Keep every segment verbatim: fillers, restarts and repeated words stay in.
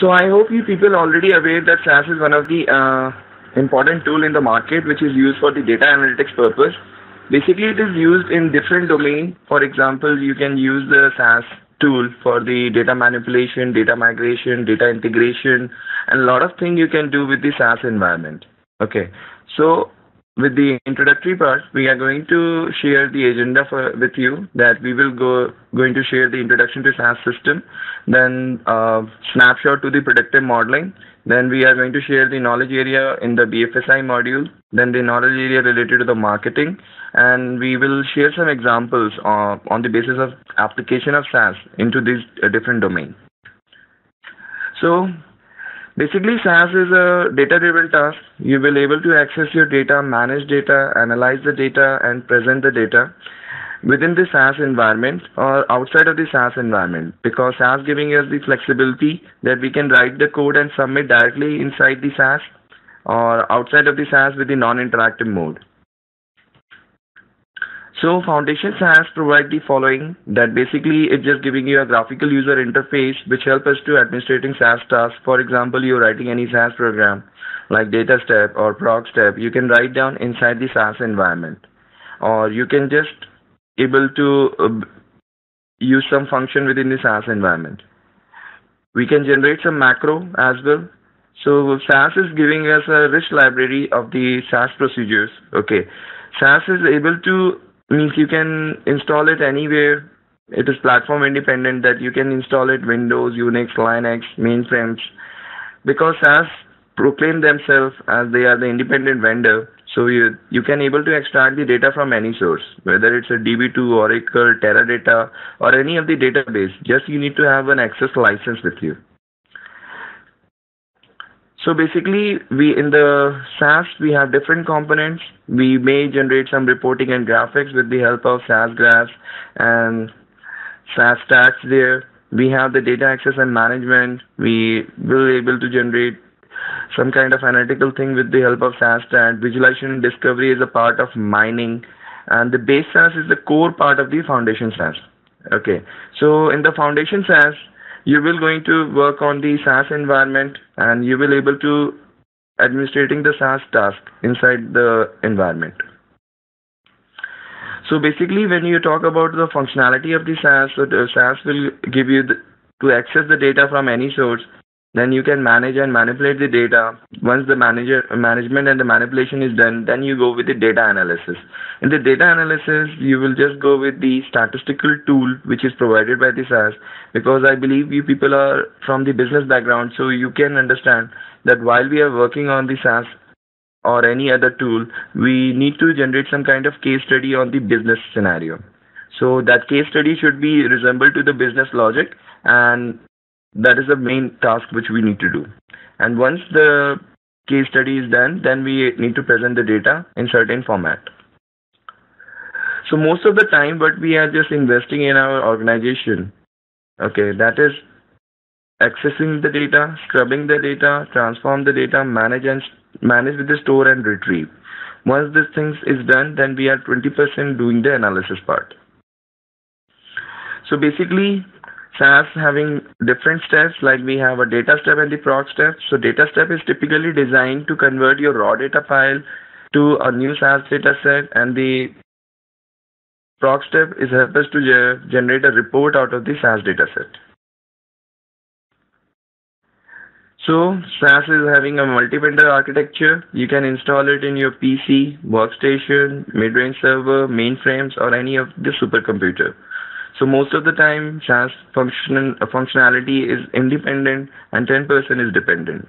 So I hope you people are already aware that S A S is one of the uh, important tool in the market which is used for the data analytics purpose. Basically, it is used in different domains. For example, you can use the S A S tool for the data manipulation, data migration, data integration, and a lot of things you can do with the S A S environment. Okay, so with the introductory part, we are going to share the agenda for, with you, that we will go going to share the introduction to S A S system, then uh, snapshot to the predictive modeling, then we are going to share the knowledge area in the B F S I module, then the knowledge area related to the marketing, and we will share some examples uh, on the basis of application of S A S into these uh, different domains. So basically, S A S is a data-driven task. You will be able to access your data, manage data, analyze the data, and present the data within the S A S environment or outside of the S A S environment, because S A S giving us the flexibility that we can write the code and submit directly inside the S A S or outside of the S A S with the non-interactive mode. So Foundation S A S provide the following, that basically it's just giving you a graphical user interface which helps us to administrating S A S tasks. For example, you're writing any S A S program like data step or proc step, you can write down inside the S A S environment, or you can just able to uh, use some function within the S A S environment. We can generate some macro as well. So S A S is giving us a rich library of the S A S procedures. Okay, S A S is able to means you can install it anywhere. It is platform independent, that you can install it Windows, Unix, Linux, mainframes, because S A S proclaim themselves as they are the independent vendor. So you, you can able to extract the data from any source, whether it's a D B two, Oracle, Teradata, or any of the database. Just you need to have an access license with you. So basically, we in the S A S, we have different components. We may generate some reporting and graphics with the help of S A S graphs and S A S stats there. We have the data access and management. We will be able to generate some kind of analytical thing with the help of S A S stat. Visualization and discovery is a part of mining. And the base S A S is the core part of the foundation S A S. Okay, so in the foundation S A S, you will going to work on the S A S environment, and you will able to administrating the S A S task inside the environment. So basically, when you talk about the functionality of the S A S, so the S A S will give you the, to access the data from any source. Then you can manage and manipulate the data. Once the manager management and the manipulation is done, then you go with the data analysis. In the data analysis, you will just go with the statistical tool which is provided by the S A S, because I believe you people are from the business background, so you can understand that while we are working on the S A S or any other tool, we need to generate some kind of case study on the business scenario. So that case study should be resemble to the business logic, and that is the main task which we need to do. And once the case study is done, then we need to present the data in certain format. So most of the time what we are just investing in our organization, okay, that is accessing the data, scrubbing the data, transform the data, manage and manage with the store and retrieve. Once this things is done, then we are twenty percent doing the analysis part. So basically, S A S having different steps, like we have a data step and the proc step. So data step is typically designed to convert your raw data file to a new S A S data set, and the proc step is help us to ge generate a report out of the S A S data set. So S A S is having a multi-vendor architecture. You can install it in your P C, workstation, mid-range server, mainframes, or any of the supercomputer. So most of the time, S A S function, uh, functionality is independent and ten percent is dependent.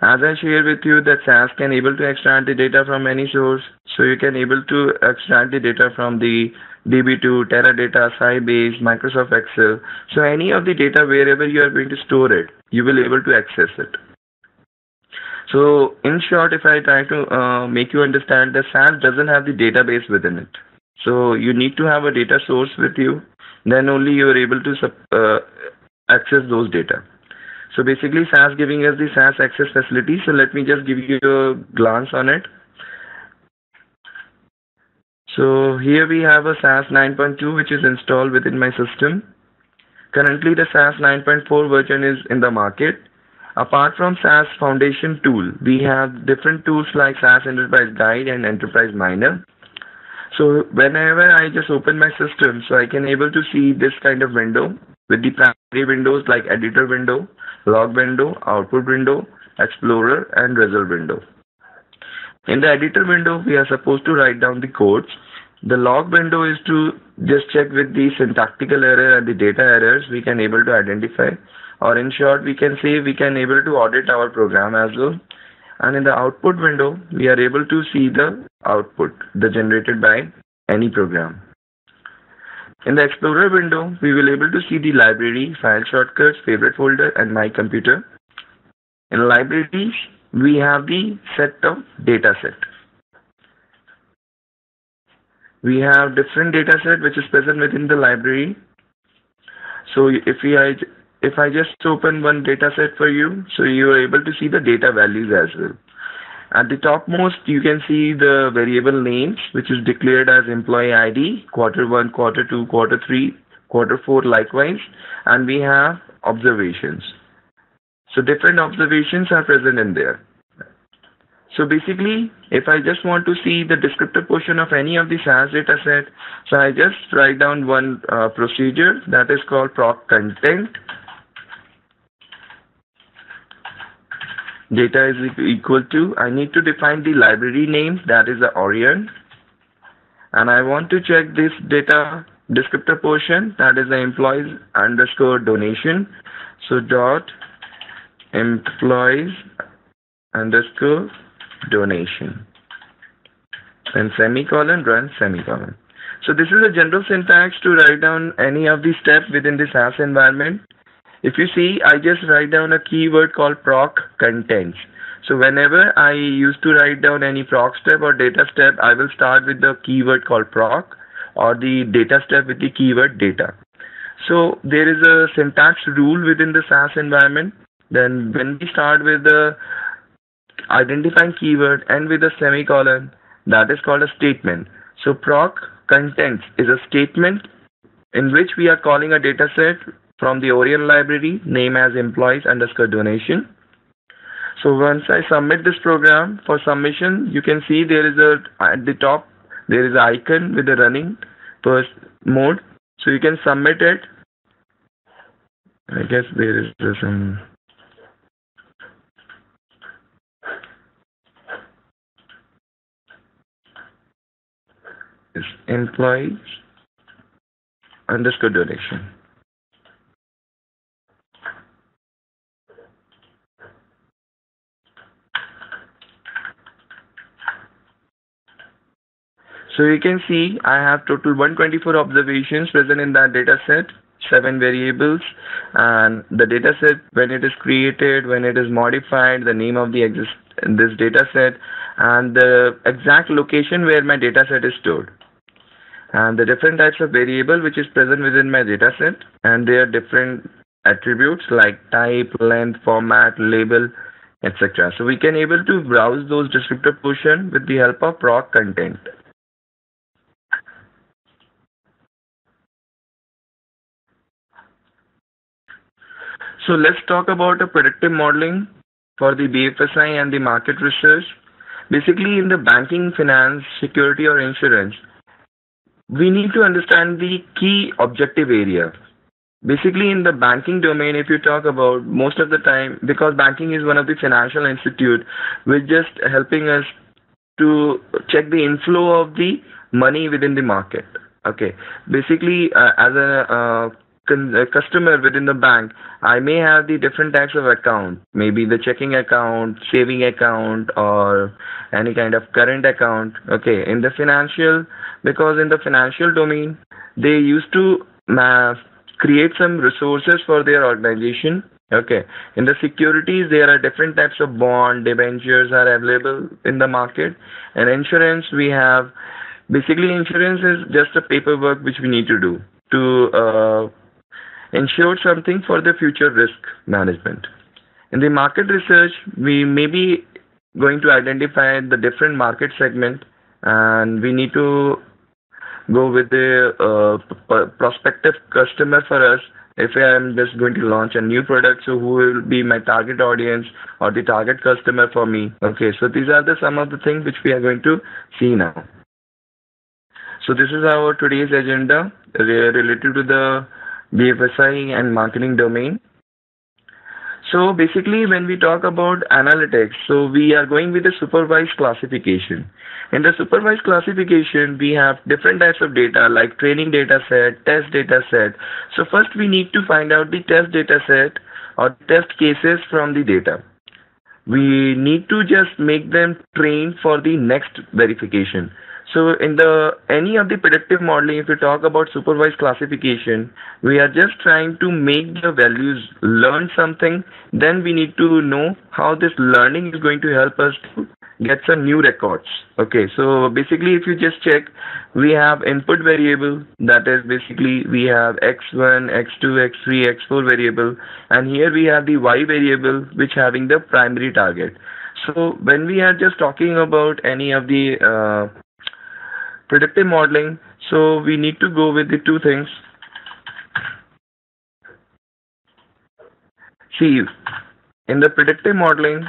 As I shared with you that S A S can able to extract the data from any source. So you can able to extract the data from the D B two, Teradata, Sybase, Microsoft Excel. So any of the data wherever you are going to store it, you will able to access it. So in short, if I try to uh, make you understand, that S A S doesn't have the database within it. So you need to have a data source with you, then only you are able to uh, access those data. So basically S A S giving us the S A S access facility. So let me just give you a glance on it. So here we have a S A S nine point two which is installed within my system. Currently, the S A S nine point four version is in the market. Apart from S A S Foundation tool, we have different tools like S A S Enterprise Guide and Enterprise Miner. So whenever I just open my system, so I can able to see this kind of window with the primary windows like editor window, log window, output window, explorer, and result window. In the editor window, we are supposed to write down the codes. The log window is to just check with the syntactical error and the data errors we can able to identify, or in short, we can say we can able to audit our program as well. And in the output window, we are able to see the output the generated by any program. In the Explorer window, we will able to see the library, file shortcuts, favorite folder, and my computer. In libraries, we have the set of data set. We have different data set which is present within the library. So if we are If I just open one data set for you, so you are able to see the data values as well. At the topmost, you can see the variable names, which is declared as employee I D, quarter one, quarter two, quarter three, quarter four, likewise. And we have observations. So different observations are present in there. So basically, if I just want to see the descriptive portion of any of the S A S data set, so I just write down one uh, procedure that is called PROC content. Data is equal to, I need to define the library name, that is the Orion, and I want to check this data descriptor portion, that is the employees underscore donation, so dot employees underscore donation, and semicolon, run semicolon. So this is a general syntax to write down any of these steps within the S A S environment. If you see, I just write down a keyword called PROC contents. So whenever I used to write down any PROC step or data step, I will start with the keyword called PROC or the data step with the keyword data. So there is a syntax rule within the S A S environment. Then when we start with the identifying keyword and with a semicolon, that is called a statement. So PROC contents is a statement in which we are calling a data set from the Orion library, name as employees underscore donation. So once I submit this program for submission, you can see there is a, at the top, there is an icon with the running first mode. So you can submit it. I guess there is some. It's employees underscore donation. So you can see I have total one hundred twenty-four observations present in that data set, seven variables, and the data set when it is created, when it is modified, the name of the exist this data set, and the exact location where my data set is stored, and the different types of variable which is present within my data set, and their different attributes like type, length, format, label, et cetera. So we can able to browse those descriptive portion with the help of PROC content. So let's talk about a predictive modeling for the B F S I and the market research. Basically, in the banking, finance, security, or insurance, we need to understand the key objective area. Basically, in the banking domain, if you talk about most of the time, because banking is one of the financial institute, we're just helping us to check the inflow of the money within the market. Okay, basically, uh, as a uh, customer within the bank, I may have the different types of account, maybe the checking account, saving account, or any kind of current account. Okay, in the financial, because in the financial domain, they used to uh, create some resources for their organization. Okay, in the securities, there are different types of bond, debentures are available in the market. And insurance, we have, basically insurance is just a paperwork which we need to do to uh, ensure something for the future risk management. In the market research, we may be going to identify the different market segment, and we need to go with the uh, prospective customer for us If I'm just going to launch a new product, so who will be my target audience or the target customer for me? Okay, so these are the some of the things which we are going to see now. So this is our today's agenda related to the B F S I and marketing domain. So basically, when we talk about analytics, so we are going with a supervised classification. In the supervised classification, we have different types of data like training data set, test data set. So first we need to find out the test data set or test cases from the data. We need to just make them trained for the next verification. So in the any of the predictive modeling, if you talk about supervised classification, we are just trying to make the values learn something. Then we need to know how this learning is going to help us to get some new records. Okay, so basically if you just check, we have input variable, that is basically we have x one, x two, x three, x four variable, and here we have the y variable which having the primary target. So when we are just talking about any of the uh, predictive modeling, so we need to go with the two things. See, in the predictive modeling,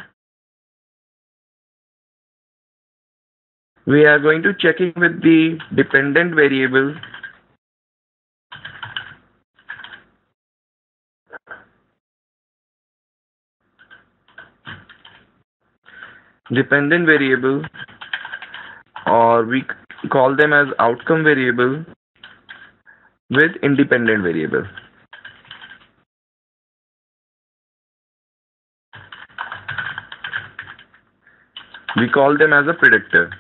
we are going to check in with the dependent variable. Dependent variable, or we call them as outcome variable with independent variable. We call them as a predictor.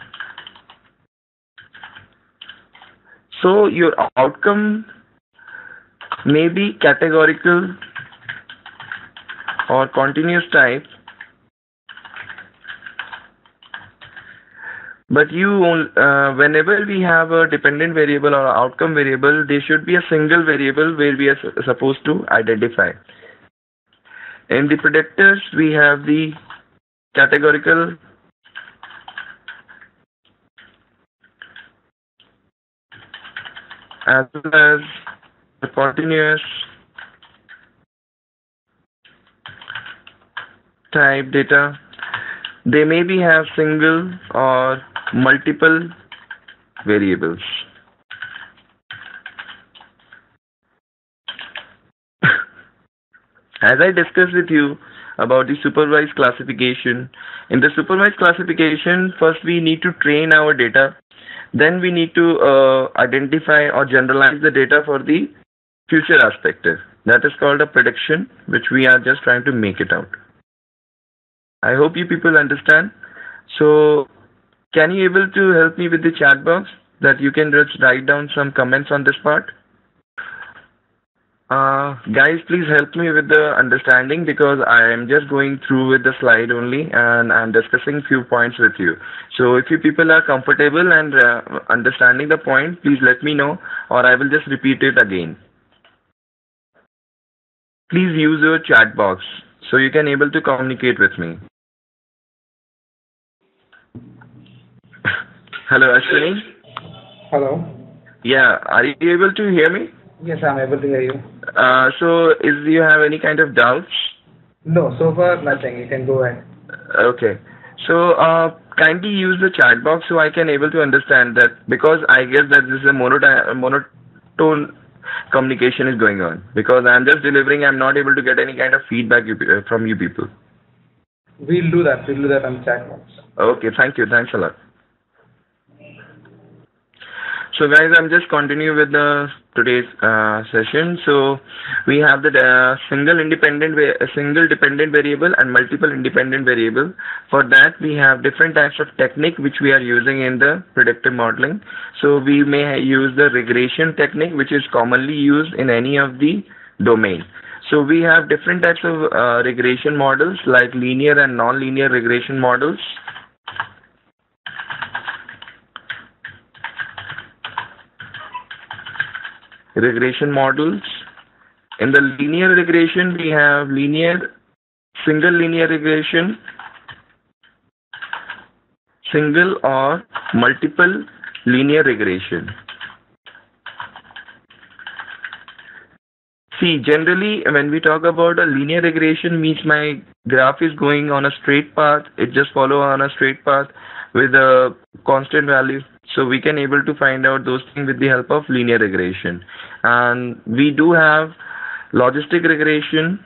So your outcome may be categorical or continuous type, but you, uh, whenever we have a dependent variable or outcome variable, there should be a single variable where we are supposed to identify. In the predictors, we have the categorical as well as the continuous type data. They may be have single or multiple variables. As I discussed with you about the supervised classification, in the supervised classification, first we need to train our data, then we need to uh, identify or generalize the data for the future aspect. That is called a prediction, which we are just trying to make it out. I hope you people understand. So can you able to help me with the chat box that you can just write down some comments on this part? Uh, guys, please help me with the understanding, because I am just going through with the slide only and I'm discussing few points with you. So if you people are comfortable and uh, understanding the point, please let me know, or I will just repeat it again. Please use your chat box so you can able to communicate with me. Hello, Ashwini. Hello. Yeah, are you able to hear me? Yes, I'm able to hear you. Uh, so, is you have any kind of doubts? No, so far nothing. You can go ahead. Okay. So, uh, kindly use the chat box so I can able to understand that, because I guess that this is a monotone communication is going on, because I'm just delivering, I'm not able to get any kind of feedback you, uh, from you people. We'll do that. We'll do that on chat box. Okay. Thank you. Thanks a lot. So guys, I'm just continue with the today's uh, session. So we have the uh, single independent, single dependent variable and multiple independent variable. For that, we have different types of technique which we are using in the predictive modeling. So we may use the regression technique, which is commonly used in any of the domain. So we have different types of uh, regression models like linear and non-linear regression models. Regression models. In the linear regression, we have linear, single linear regression, single or multiple linear regression. See, generally, when we talk about a linear regression, means my graph is going on a straight path. It just follow on a straight path with a constant value. So we can able to find out those things with the help of linear regression. And we do have logistic regression.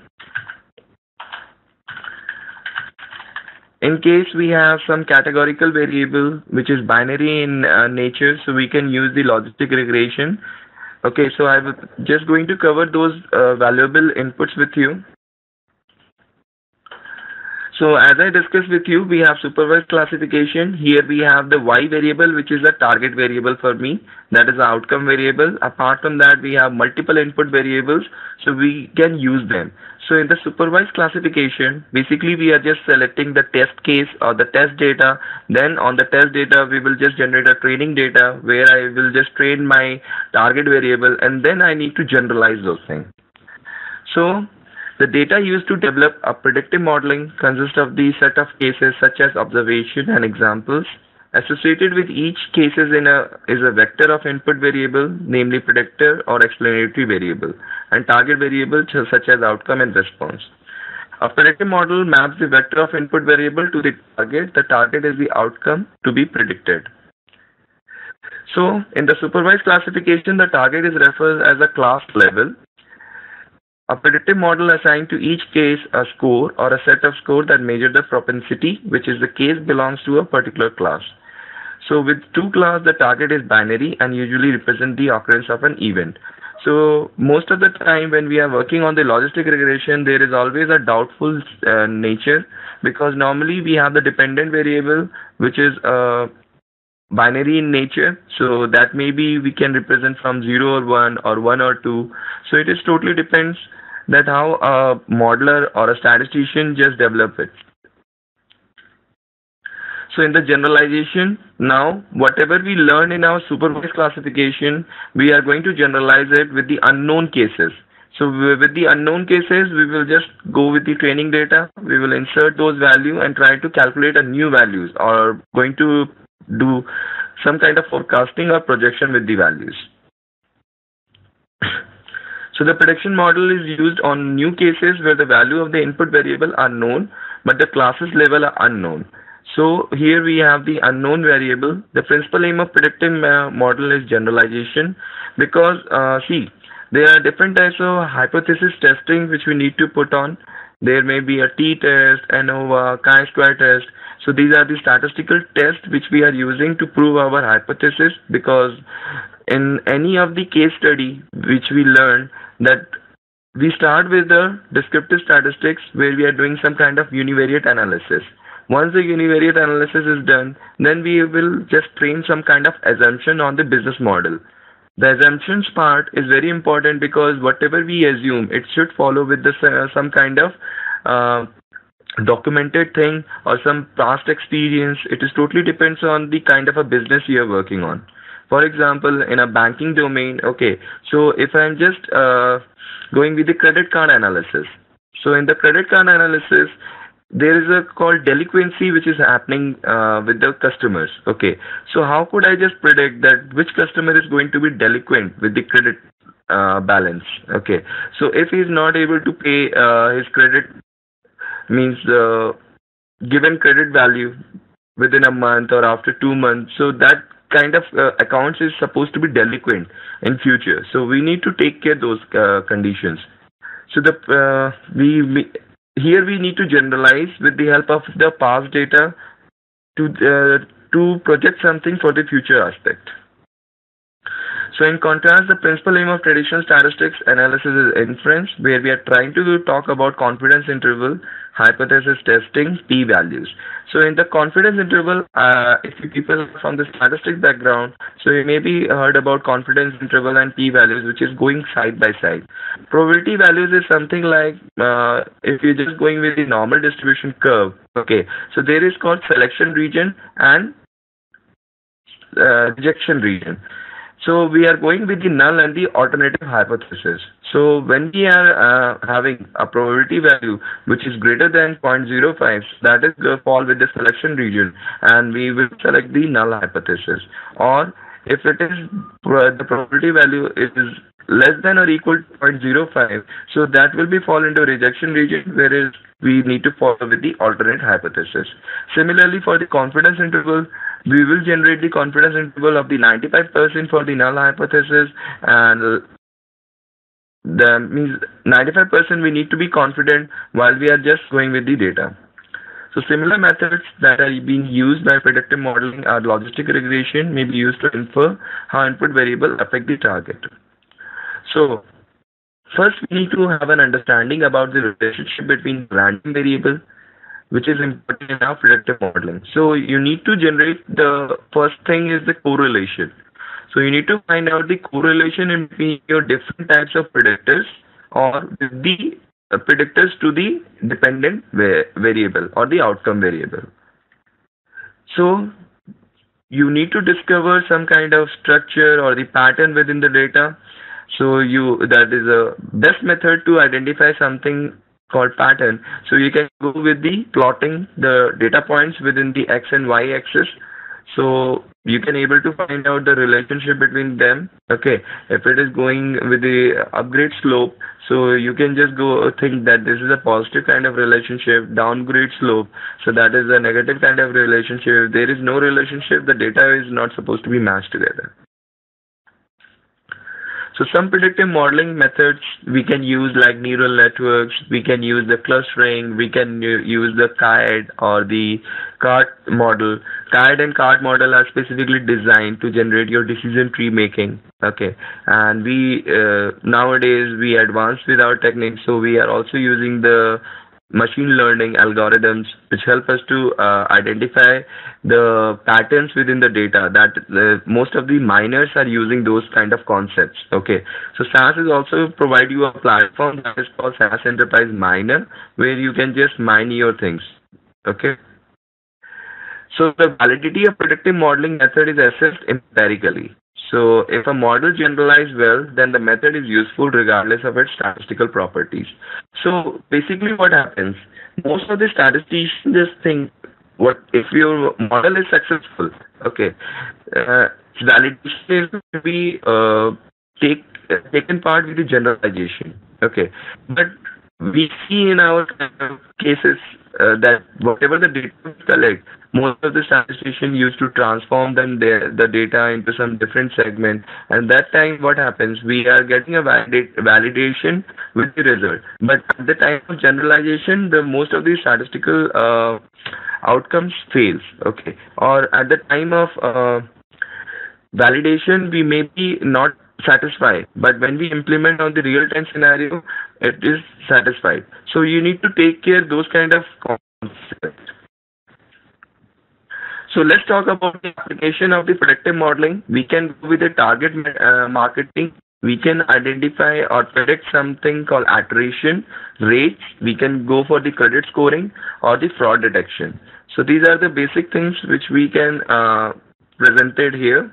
In case we have some categorical variable which is binary in uh, nature, so we can use the logistic regression. Okay, so I'm just going to cover those uh, valuable inputs with you. So as I discussed with you, we have supervised classification. Here we have the Y variable, which is a target variable for me. That is the outcome variable. Apart from that, we have multiple input variables, so we can use them. So in the supervised classification, basically we are just selecting the test case or the test data. Then on the test data, we will just generate a training data where I will just train my target variable, and then I need to generalize those things. So the data used to develop a predictive modeling consists of the set of cases such as observation and examples. Associated with each cases in a, is a vector of input variable, namely predictor or explanatory variable, and target variable such as outcome and response. A predictive model maps the vector of input variable to the target. The target is the outcome to be predicted. So in the supervised classification, the target is referred as a class level. A predictive model assigned to each case a score or a set of score that measure the propensity, which is the case belongs to a particular class. So with two class, the target is binary and usually represent the occurrence of an event. So most of the time when we are working on the logistic regression, there is always a doubtful uh, nature, because normally we have the dependent variable, which is a uh, binary in nature, so that maybe we can represent from zero or one or one or two. So it is totally depends that how a modeler or a statistician just develop it. So in the generalization, now whatever we learn in our supervised classification, we are going to generalize it with the unknown cases. So with the unknown cases, we will just go with the training data. We will insert those value and try to calculate a new values, or going to do some kind of forecasting or projection with the values. So the prediction model is used on new cases where the value of the input variable are known, but the classes level are unknown. So here we have the unknown variable. The principal aim of predictive model is generalization, because uh, see, there are different types of hypothesis testing which we need to put on. There may be a t-test, ANOVA, chi-square test. So these are the statistical tests which we are using to prove our hypothesis, because in any of the case study which we learn, that we start with the descriptive statistics where we are doing some kind of univariate analysis. Once the univariate analysis is done, then we will just train some kind of assumption on the business model. The assumptions part is very important, because whatever we assume, it should follow with this, uh, some kind of uh, documented thing or some past experience. It is totally depends on the kind of a business you are working on. For example, in a banking domain, okay, so if I'm just uh, going with the credit card analysis. So in the credit card analysis, there is a called delinquency which is happening uh, with the customers. Okay, so how could I just predict that which customer is going to be delinquent with the credit uh, balance? Okay, so if he is not able to pay uh, his credit, means the uh, given credit value within a month or after two months, so that kind of uh, accounts is supposed to be delinquent in future. So we need to take care of those uh, conditions. So the uh, we, we here we need to generalize with the help of the past data to uh, to project something for the future aspect. So in contrast, the principal aim of traditional statistics analysis is inference, where we are trying to talk about confidence interval, hypothesis testing, p-values. So in the confidence interval, uh, if you people from the statistics background, so you maybe heard about confidence interval and p-values, which is going side by side. Probability values is something like uh, if you're just going with the normal distribution curve. Okay, so there is called selection region and uh, rejection region. So we are going with the null and the alternative hypothesis. So when we are uh, having a probability value which is greater than zero point zero five, that is going to fall with the selection region, and we will select the null hypothesis. Or if it is uh, the probability value is less than or equal to zero point zero five, so that will be fall into rejection region, whereas we need to follow with the alternate hypothesis. Similarly, for the confidence interval, we will generate the confidence interval of the ninety-five percent for the null hypothesis, and that means ninety-five percent we need to be confident while we are just going with the data. So similar methods that are being used by predictive modeling or logistic regression may be used to infer how input variable affect the target. So first we need to have an understanding about the relationship between random variable, which is important in our predictive modeling. So you need to generate, the first thing is the correlation. So you need to find out the correlation in between your different types of predictors or the predictors to the dependent variable or the outcome variable. So you need to discover some kind of structure or the pattern within the data. So you, that is a best method to identify something called pattern. So you can go with the plotting the data points within the X and Y axis. So you can able to find out the relationship between them. Okay, if it is going with the upgrade slope, so you can just go think that this is a positive kind of relationship, downgrade slope, so that is a negative kind of relationship. If there is no relationship, the data is not supposed to be matched together. So some predictive modeling methods we can use, like neural networks, we can use the clustering, we can use the CHAID or the CART model. CHAID and CART model are specifically designed to generate your decision tree making. Okay, and we uh, nowadays we advance with our techniques, so we are also using the machine learning algorithms which help us to uh, identify the patterns within the data, that uh, most of the miners are using those kind of concepts. Okay, so S A S is also provide you a platform that is called S A S Enterprise Miner, where you can just mine your things. Okay, so the validity of predictive modeling method is assessed empirically. So if a model generalizes well, then the method is useful regardless of its statistical properties. So basically what happens, most of the statisticians just think, what if your model is successful, okay, uh, validation is going to be uh, take, uh, taken part with the generalization. Okay, but we see in our cases uh, that whatever the data we collect, most of the statisticians used to transform them their, the data into some different segment, and that time what happens, we are getting a validate, validation with the result. But at the time of generalization, the most of the statistical uh, outcomes fails. Okay, or at the time of uh, validation, we may be not satisfied, but when we implement on the real-time scenario, it is satisfied. So you need to take care of those kind of concepts. So let's talk about the application of the predictive modeling. We can go with the target uh, marketing. We can identify or predict something called attrition rates. We can go for the credit scoring or the fraud detection. So these are the basic things which we can uh, presented here.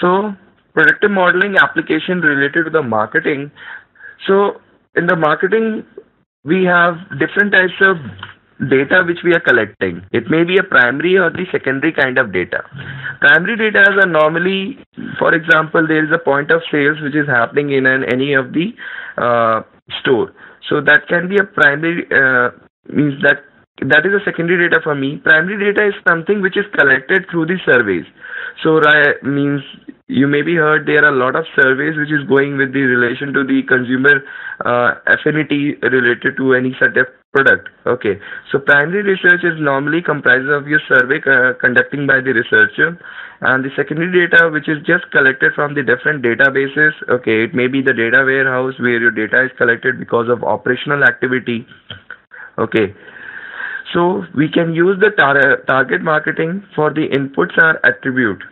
So predictive modeling application related to the marketing. So in the marketing, we have different types of data which we are collecting. It may be a primary or the secondary kind of data. Primary data are normally, for example, there is a point of sales which is happening in an, any of the uh, store. So that can be a primary, uh, means that that is a secondary data for me. Primary data is something which is collected through the surveys. So means you may be heard there are a lot of surveys which is going with the relation to the consumer uh, affinity related to any sort of product. Okay, so primary research is normally comprised of your survey uh, conducting by the researcher, and the secondary data which is just collected from the different databases. Okay, it may be the data warehouse where your data is collected because of operational activity. Okay, so we can use the tar target marketing for the inputs or attribute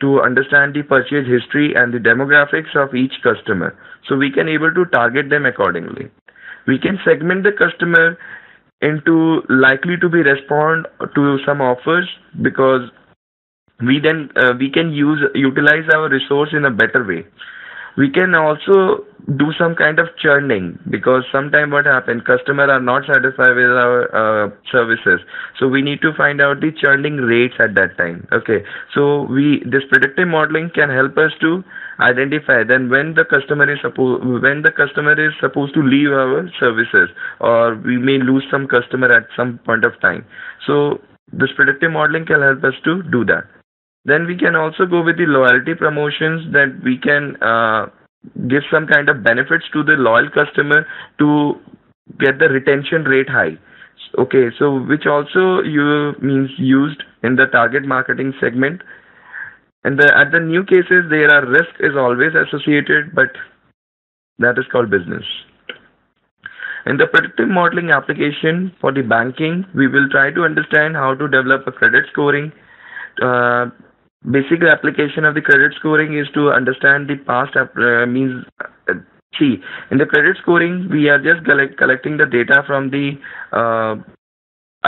to understand the purchase history and the demographics of each customer. So we can able to target them accordingly. We can segment the customer into likely to be respond to some offers, because we then uh, we can use utilize our resource in a better way. We can also do some kind of churning, because sometimes what happens, customers are not satisfied with our uh, services. So we need to find out the churning rates at that time. Okay, so we this predictive modeling can help us to identify then when the customer is supposed when the customer is supposed to leave our services, or we may lose some customer at some point of time. So this predictive modeling can help us to do that. Then we can also go with the loyalty promotions, that we can uh, give some kind of benefits to the loyal customer to get the retention rate high. Okay, so which also you means used in the target marketing segment. And the, at the new cases, there are risk is always associated, but that is called business. In the predictive modeling application for the banking, we will try to understand how to develop a credit scoring. Uh, basic application of the credit scoring is to understand the past uh, means uh, see in the credit scoring we are just collect, collecting the data from the uh,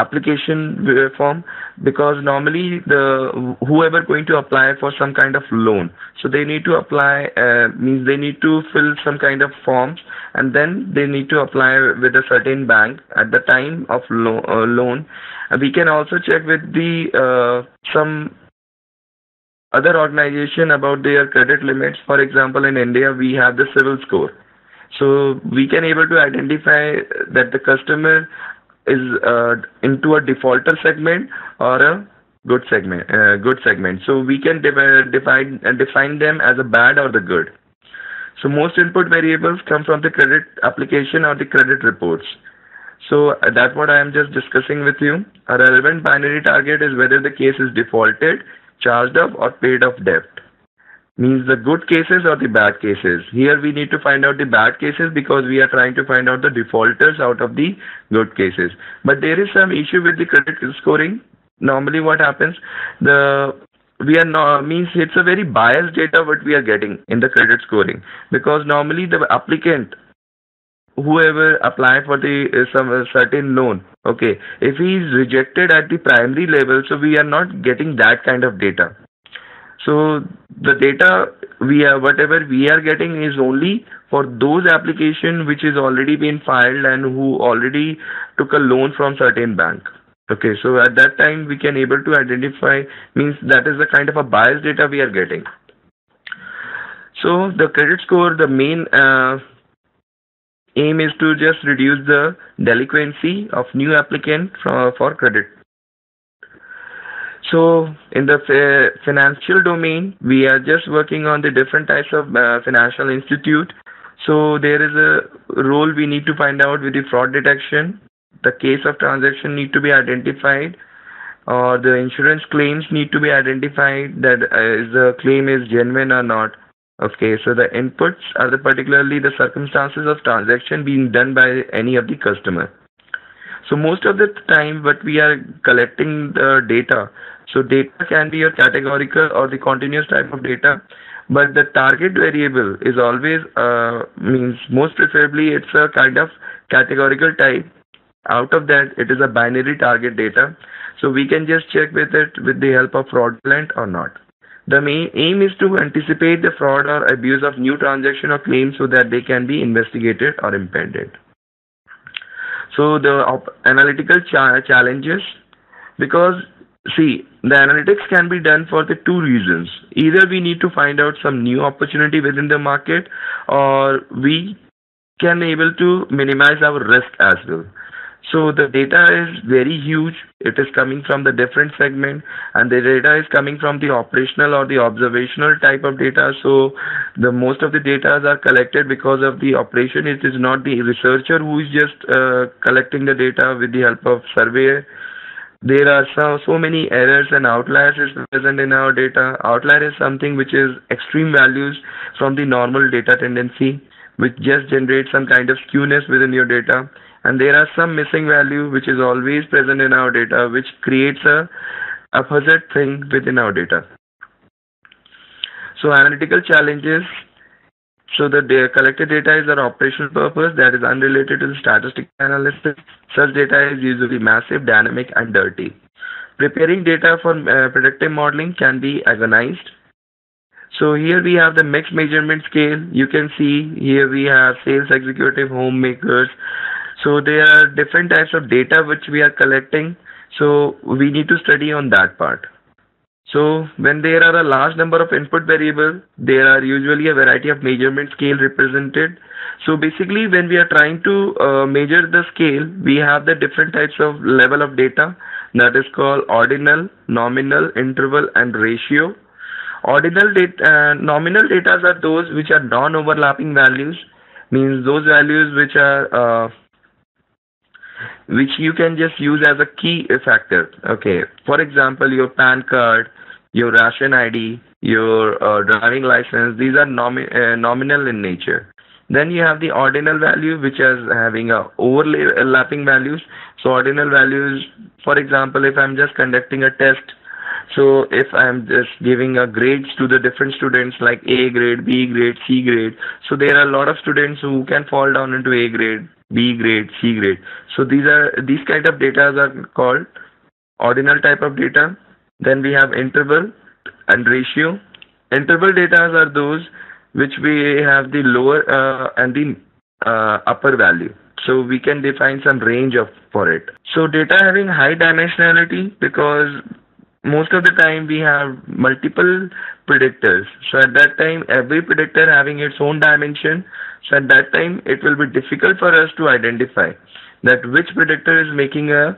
application form, because normally the whoever going to apply for some kind of loan, so they need to apply uh, means they need to fill some kind of forms, and then they need to apply with a certain bank at the time of lo uh, loan. And we can also check with the uh, some other organization about their credit limits. For example, in India we have the civil score, so we can able to identify that the customer is uh, into a defaulter segment or a good segment. Uh, good segment. So we can de define uh, define them as a bad or the good. So most input variables come from the credit application or the credit reports. So uh, that's what I am just discussing with you. A relevant binary target is whether the case is defaulted, charged off, or paid off debt. Means the good cases or the bad cases. Here we need to find out the bad cases, because we are trying to find out the defaulters out of the good cases. But there is some issue with the credit scoring. Normally what happens, the we are not means it's a very biased data what we are getting in the credit scoring, because normally the applicant, whoever apply for the uh, some uh, certain loan, okay, if he is rejected at the primary level, so we are not getting that kind of data. So the data we are, whatever we are getting is only for those application which is already been filed and who already took a loan from certain bank. Okay, so at that time we can able to identify, means that is the kind of a biased data we are getting. So the credit score, the main uh, aim is to just reduce the delinquency of new applicant for, for credit. So in the uh, financial domain, we are just working on the different types of uh, financial institute. So there is a role we need to find out with the fraud detection. The case of transaction need to be identified, or the insurance claims need to be identified, that uh, is the claim is genuine or not. Okay, so the inputs are the particularly the circumstances of transaction being done by any of the customer. So most of the time what we are collecting the data, so data can be your categorical or the continuous type of data, but the target variable is always uh, means most preferably it's a kind of categorical type. Out of that it is a binary target data, so we can just check with it with the help of fraudulent or not. The main aim is to anticipate the fraud or abuse of new transaction or claims so that they can be investigated or impeded. So the analytical cha challenges, because see, the analytics can be done for the two reasons. Either we need to find out some new opportunity within the market, or we can able to minimize our risk as well. So the data is very huge. It is coming from the different segment, and the data is coming from the operational or the observational type of data. So the most of the data are collected because of the operation. It is not the researcher who is just uh, collecting the data with the help of surveyor. There are so, so many errors and outliers is present in our data. Outlier is something which is extreme values from the normal data tendency, which just generates some kind of skewness within your data. And there are some missing value which is always present in our data, which creates a haphazard thing within our data. So analytical challenges. So the collected data is an operational purpose that is unrelated to the statistical analysis. Such data is usually massive, dynamic, and dirty. Preparing data for uh, predictive modeling can be agonized. So here we have the mixed measurement scale. You can see here we have sales executive, homemakers. So there are different types of data which we are collecting. So we need to study on that part. So when there are a large number of input variables, there are usually a variety of measurement scale represented. So basically when we are trying to uh, measure the scale, we have the different types of level of data that is called ordinal, nominal, interval and ratio. Ordinal data, uh, nominal data are those which are non-overlapping values, means those values which are uh, which you can just use as a key factor. Okay, for example, your PAN card, your ration I D, your uh, driving license, these are nomi uh, nominal in nature. Then you have the ordinal value, which is having a overlapping values. So ordinal values, for example, if I'm just conducting a test, so if I'm just giving a grades to the different students like A grade, B grade, C grade, so there are a lot of students who can fall down into A grade, B grade, C grade. So these are these kind of data are called ordinal type of data. Then we have interval and ratio. Interval data are those which we have the lower uh, and the uh, upper value. So we can define some range of for it. So data having high dimensionality, because most of the time we have multiple predictors. So at that time, every predictor having its own dimension. So at that time, it will be difficult for us to identify that which predictor is making a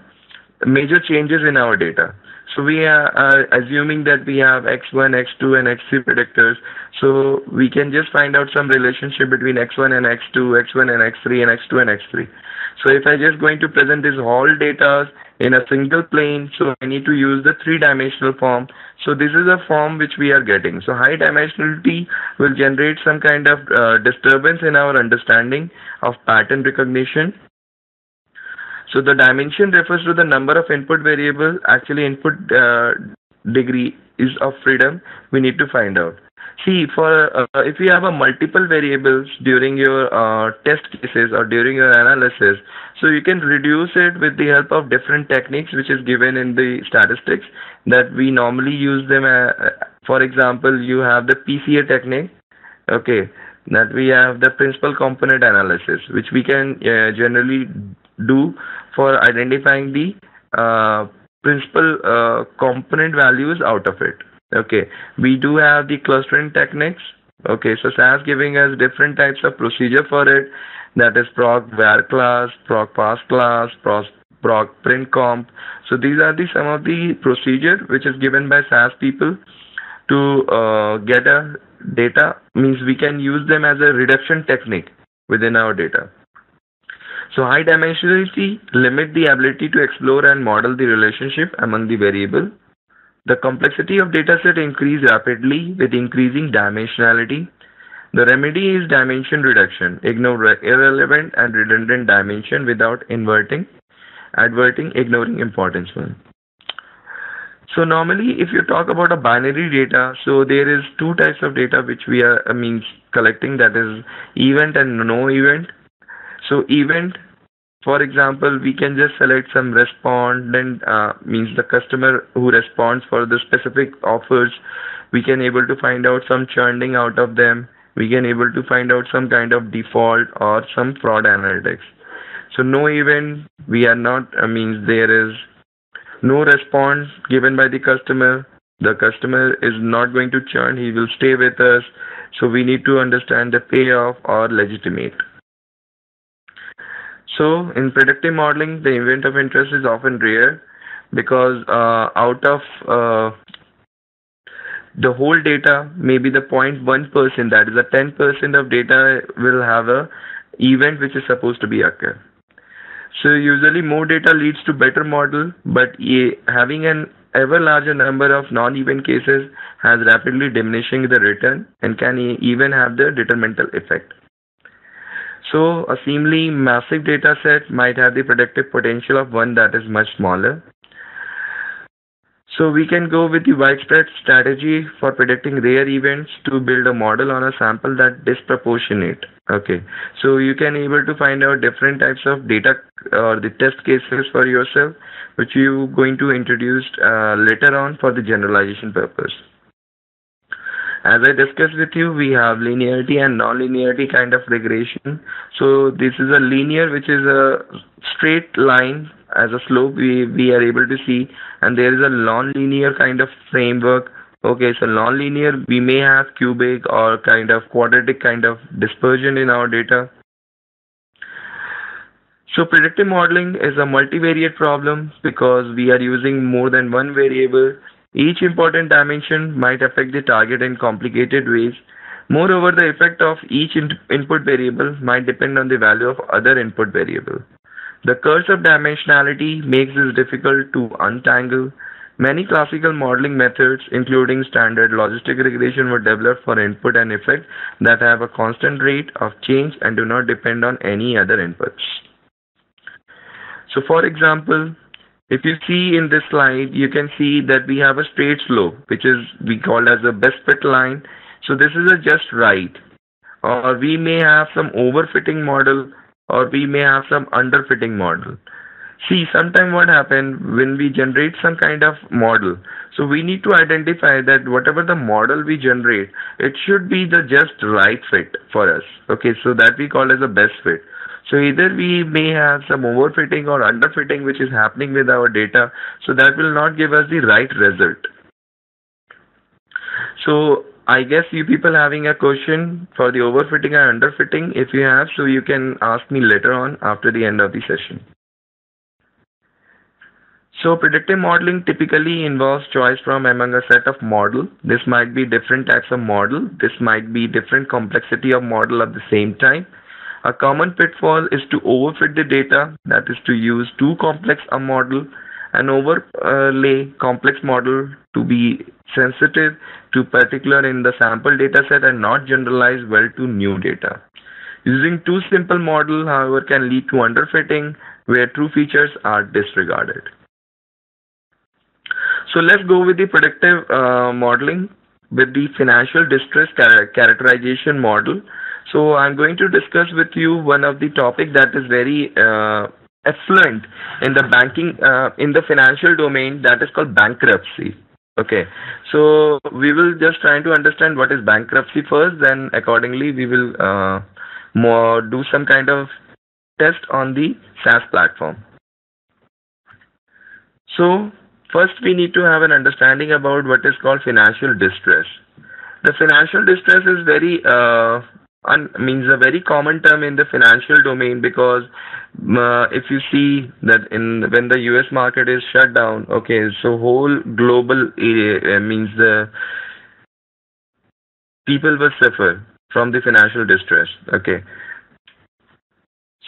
major changes in our data. So we are, are assuming that we have X one, X two and X three predictors. So we can just find out some relationship between X one and X two, X one and X three and X two and X three. So if I'm just going to present this whole data in a single plane, so I need to use the three-dimensional form. So this is a form which we are getting. So high dimensionality will generate some kind of uh, disturbance in our understanding of pattern recognition. So the dimension refers to the number of input variables. Actually, input uh, degree is of freedom. We need to find out. See, for uh, if you have a multiple variables during your uh, test cases or during your analysis, so you can reduce it with the help of different techniques which is given in the statistics that we normally use them. Uh, for example, you have the P C A technique. Okay, that we have the principal component analysis, which we can uh, generally do for identifying the uh, principal uh, component values out of it. Okay, we do have the clustering techniques. Okay, so S A S giving us different types of procedure for it, that is PROC VARCLUS, PROC FASTCLUS, PROC, PROC print comp. So these are the some of the procedure which is given by S A S people to uh, get a data, means we can use them as a reduction technique within our data. So high dimensionality limit the ability to explore and model the relationship among the variable. The complexity of dataset increase rapidly with increasing dimensionality. The remedy is dimension reduction. Ignore irrelevant and redundant dimension without inverting, adverting, ignoring importance one. So normally, if you talk about a binary data, so there is two types of data which we are I mean, collecting, that is event and no event. So event, for example, we can just select some respondent, uh, means the customer who responds for the specific offers. We can able to find out some churning out of them. We can able to find out some kind of default or some fraud analytics. So no event, we are not, I mean, there is no response given by the customer. The customer is not going to churn. He will stay with us. So we need to understand the payoff or legitimate. So in predictive modeling, the event of interest is often rare because uh, out of uh, the whole data, maybe the zero point one percent, that is a ten percent of data will have a event which is supposed to be occur. So usually more data leads to better model, but having an ever larger number of non-event cases has rapidly diminishing the return and can even have the detrimental effect. So a seemingly massive data set might have the predictive potential of one that is much smaller. So we can go with the widespread strategy for predicting rare events to build a model on a sample that disproportionate. Okay, so you can able to find out different types of data or the test cases for yourself, which you going to introduce uh, later on for the generalization purpose. As I discussed with you, we have linearity and non-linearity kind of regression. So this is a linear, which is a straight line as a slope we, we are able to see, and there is a non-linear kind of framework. Okay, so non-linear, we may have cubic or kind of quadratic kind of dispersion in our data. So predictive modeling is a multivariate problem because we are using more than one variable. Each important dimension might affect the target in complicated ways. Moreover, the effect of each in input variable might depend on the value of other input variable. The curse of dimensionality makes this difficult to untangle. Many classical modeling methods, including standard logistic regression, were developed for input and effect that have a constant rate of change and do not depend on any other inputs. So for example, if you see in this slide, you can see that we have a straight slope, which is we call as a best fit line. So this is a just right. Or we may have some overfitting model, or we may have some underfitting model. See, sometimes what happens when we generate some kind of model, so we need to identify that whatever the model we generate, it should be the just right fit for us. Okay, so that we call as a best fit. So either we may have some overfitting or underfitting which is happening with our data, so that will not give us the right result. So I guess you people having a question for the overfitting and underfitting. If you have, so you can ask me later on after the end of the session. So predictive modeling typically involves choice from among a set of model. This might be different types of model. This might be different complexity of model at the same time. A common pitfall is to overfit the data, that is to use too complex a model and overlay complex model to be sensitive to particular in the sample data set and not generalize well to new data. Using too simple model, however, can lead to underfitting where true features are disregarded. So let's go with the predictive uh, modeling with the financial distress char characterization model. So I'm going to discuss with you one of the topic that is very uh, affluent in the banking, uh, in the financial domain, that is called bankruptcy. Okay, so we will just try to understand what is bankruptcy first, then accordingly we will uh, more do some kind of test on the S A S platform. So first, we need to have an understanding about what is called financial distress. The financial distress is very uh, un means a very common term in the financial domain because uh, if you see that in when the U S market is shut down, okay, so whole global area uh, means the people will suffer from the financial distress. Okay.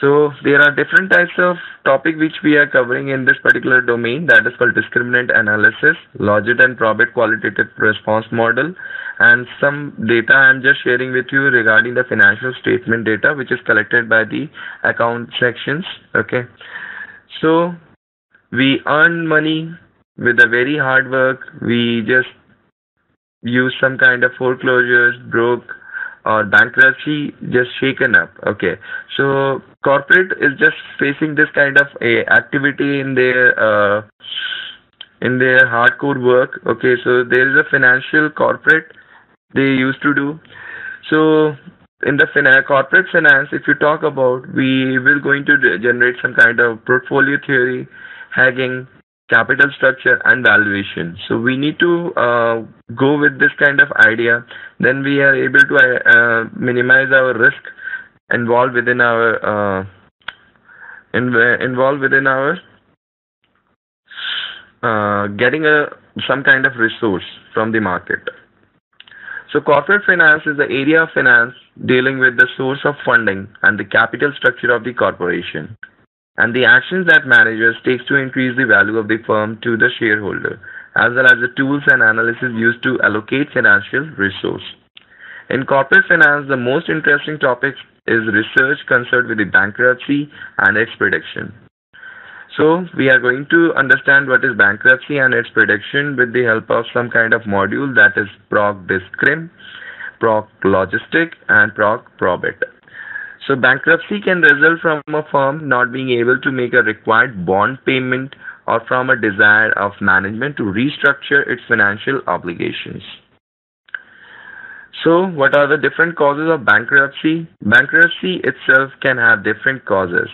So there are different types of topic which we are covering in this particular domain, that is called discriminant analysis, logit and probit qualitative response model, and some data I'm just sharing with you regarding the financial statement data which is collected by the account sections. Okay, so we earn money with a very hard work. We just use some kind of foreclosures, broke, or bankruptcy, just shaken up. Okay, so corporate is just facing this kind of a activity in their uh, in their hardcore work. Okay, so there is a financial corporate they used to do. So in the fin- corporate finance, if you talk about, we will going to generate some kind of portfolio theory, Hagging, capital structure and valuation. So we need to uh, go with this kind of idea. Then we are able to uh, minimize our risk involved within our uh, inv involved within our uh, getting a some kind of resource from the market. So corporate finance is the area of finance dealing with the source of funding and the capital structure of the corporation, and the actions that managers takes to increase the value of the firm to the shareholder, as well as the tools and analysis used to allocate financial resource. In corporate finance, the most interesting topic is research concerned with the bankruptcy and its prediction. So we are going to understand what is bankruptcy and its prediction with the help of some kind of module, that is PROC DISCRIM, PROC LOGISTIC, and PROC PROBIT. So bankruptcy can result from a firm not being able to make a required bond payment or from a desire of management to restructure its financial obligations. So what are the different causes of bankruptcy? Bankruptcy itself can have different causes.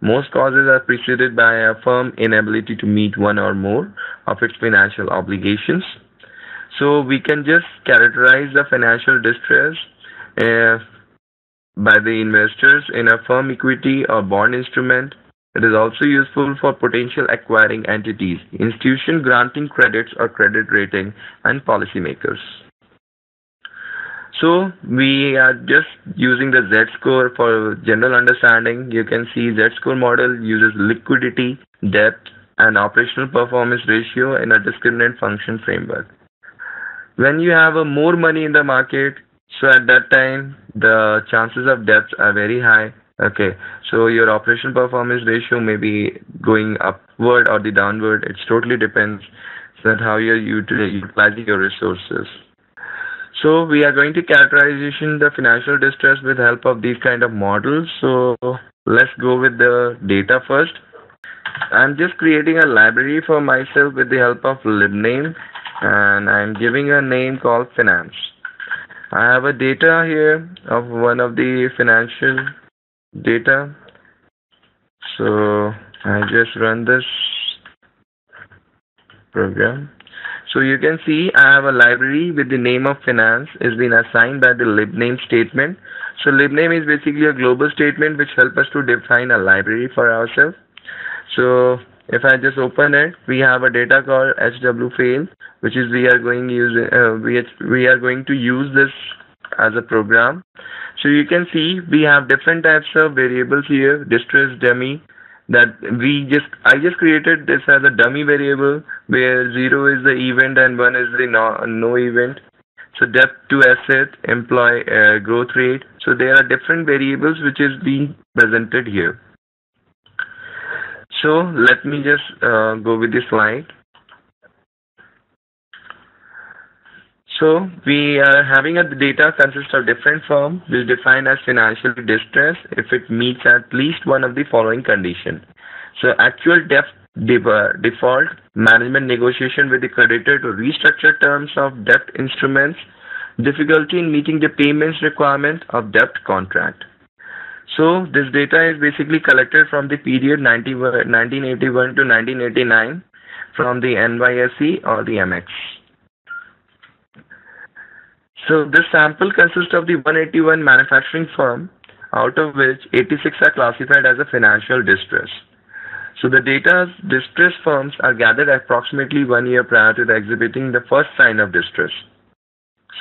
Most causes are preceded by a firm's inability to meet one or more of its financial obligations. So we can just characterize the financial distress uh, by the investors in a firm equity or bond instrument. It is also useful for potential acquiring entities, institution granting credits or credit rating, and policymakers. So we are just using the Z score for general understanding. You can see Z score model uses liquidity, debt, and operational performance ratio in a discriminant function framework. When you have a more money in the market, so at that time, the chances of debts are very high. Okay, so your operational performance ratio may be going upward or the downward. It totally depends on how you're utilizing your resources. So we are going to characterization the financial distress with help of these kind of models. So let's go with the data first. I'm just creating a library for myself with the help of libname, and I'm giving a name called finance. I have a data here of one of the financial data. So I just run this program. So you can see I have a library with the name of finance is been assigned by the libname statement. So libname is basically a global statement which helps us to define a library for ourselves. So if I just open it, we have a data called hwfail, which is we are going using uh, we we are going to use this as a program. So you can see we have different types of variables here. Distress dummy, that we just, I just created this as a dummy variable where zero is the event and one is the no, no event. So debt to asset, employee uh, growth rate. So there are different variables which is being presented here. So let me just uh, go with the slide. So we are having a data consists of different firms which defined as financial distress if it meets at least one of the following conditions. So actual debt default, management negotiation with the creditor to restructure terms of debt instruments, difficulty in meeting the payments requirement of debt contract. So this data is basically collected from the period nineteen eighty-one to nineteen eighty-nine from the N Y S E or the M X. So this sample consists of the one hundred eighty-one manufacturing firms, out of which eighty-six are classified as a financial distress. So the data's distress firms are gathered approximately one year prior to the exhibiting the first sign of distress.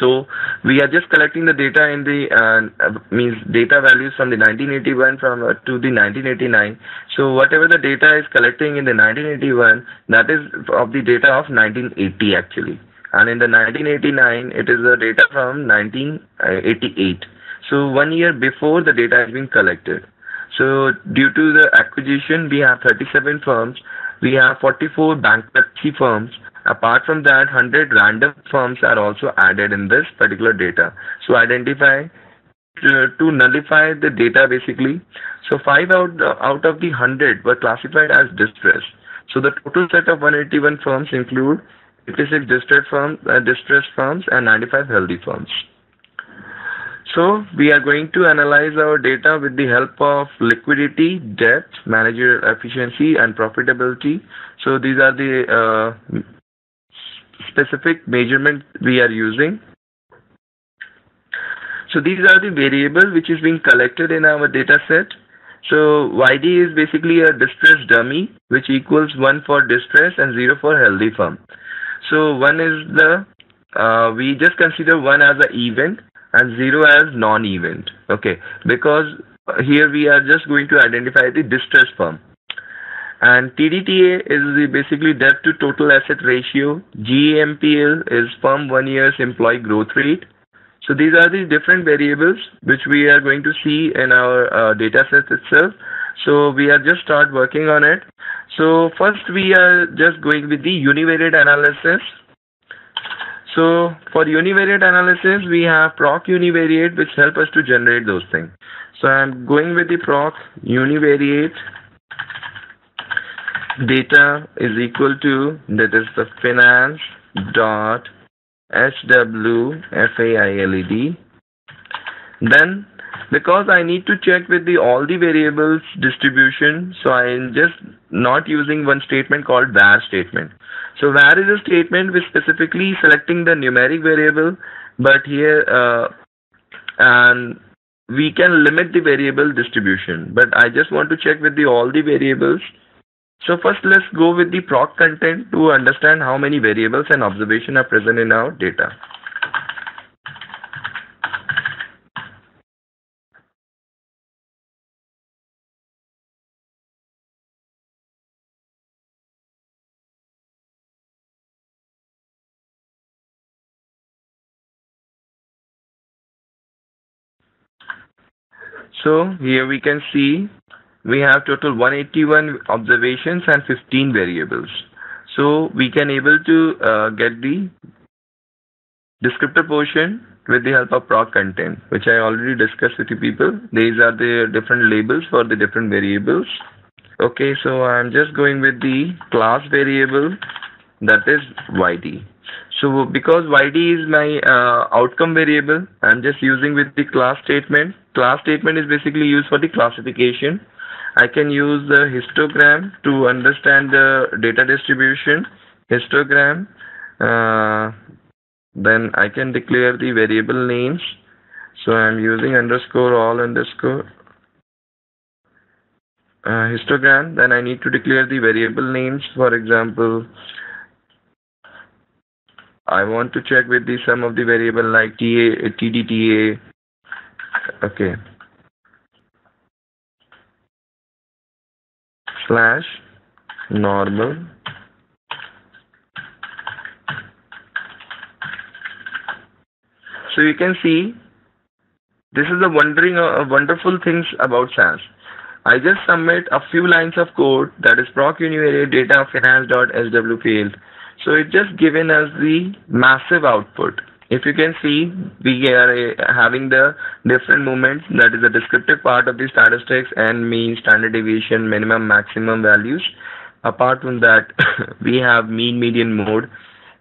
So we are just collecting the data in the uh, means data values from the nineteen eighty-one from uh, to the nineteen eighty-nine. So whatever the data is collecting in the nineteen eighty-one, that is of the data of nineteen eighty actually. And in the nineteen eighty-nine, it is the data from nineteen eighty-eight. So one year before the data has been collected. So due to the acquisition, we have thirty-seven firms. We have forty-four bankruptcy firms. Apart from that, one hundred random firms are also added in this particular data. So identify, to, to nullify the data basically. So five out, out of the one hundred were classified as distressed. So the total set of one hundred eighty-one firms include eighty-six distressed firms, uh, distressed firms and ninety-five healthy firms. So we are going to analyze our data with the help of liquidity, debt, managerial efficiency, and profitability. So these are the uh, specific measurements we are using. So these are the variables which is being collected in our data set. So Y D is basically a distress dummy which equals one for distress and zero for healthy firm. So one is the, uh, we just consider one as an event and zero as non-event, okay, because here we are just going to identify the distress firm. And T D T A is the basically debt to total asset ratio, G M P L is firm one year's employee growth rate. So these are the different variables which we are going to see in our uh, data set itself. So we are just start working on it. So first we are just going with the univariate analysis. So for univariate analysis, we have PROC univariate which help us to generate those things. So I'm going with the PROC univariate data is equal to, that is the finance dot S W F A I L E D. Then because I need to check with the all the variables distribution, so I'm just not using one statement called var statement. So var is a statement which specifically selecting the numeric variable, but here uh, and we can limit the variable distribution, but I just want to check with the all the variables. So first let's go with the proc content to understand how many variables and observations are present in our data. So here we can see we have total one hundred eighty-one observations and fifteen variables. So we can able to uh, get the descriptor portion with the help of proc content, which I already discussed with you people. These are the different labels for the different variables. Okay, so I'm just going with the class variable, that is Y D. So because Y D is my uh, outcome variable, I'm just using with the class statement. Class statement is basically used for the classification. I can use the histogram to understand the data distribution. Histogram. Uh, then I can declare the variable names. So I'm using underscore all underscore uh, histogram. Then I need to declare the variable names. For example, I want to check with the sum of the variable like T A, T D T A. Okay. Slash normal . So you can see this is the wondering uh, wonderful things about S A S. I just submit a few lines of code, that is proc univariate data finance.sw field. So it just given us the massive output. If you can see, we are uh, having the different movements, that is the descriptive part of the statistics and mean, standard deviation, minimum, maximum values. Apart from that, we have mean, median, mode.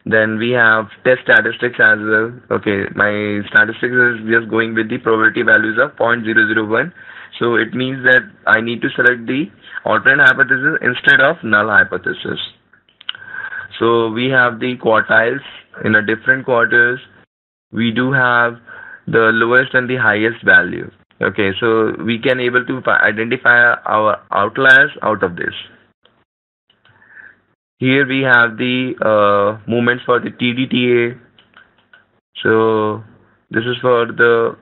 Then we have test statistics as well. Okay, my statistics is just going with the probability values of zero point zero zero one. So it means that I need to select the alternate hypothesis instead of null hypothesis. So we have the quartiles in a different quarters. We do have the lowest and the highest value. Okay, so we can able to identify our outliers out of this. Here we have the uh, movements for the T D T A. So this is for the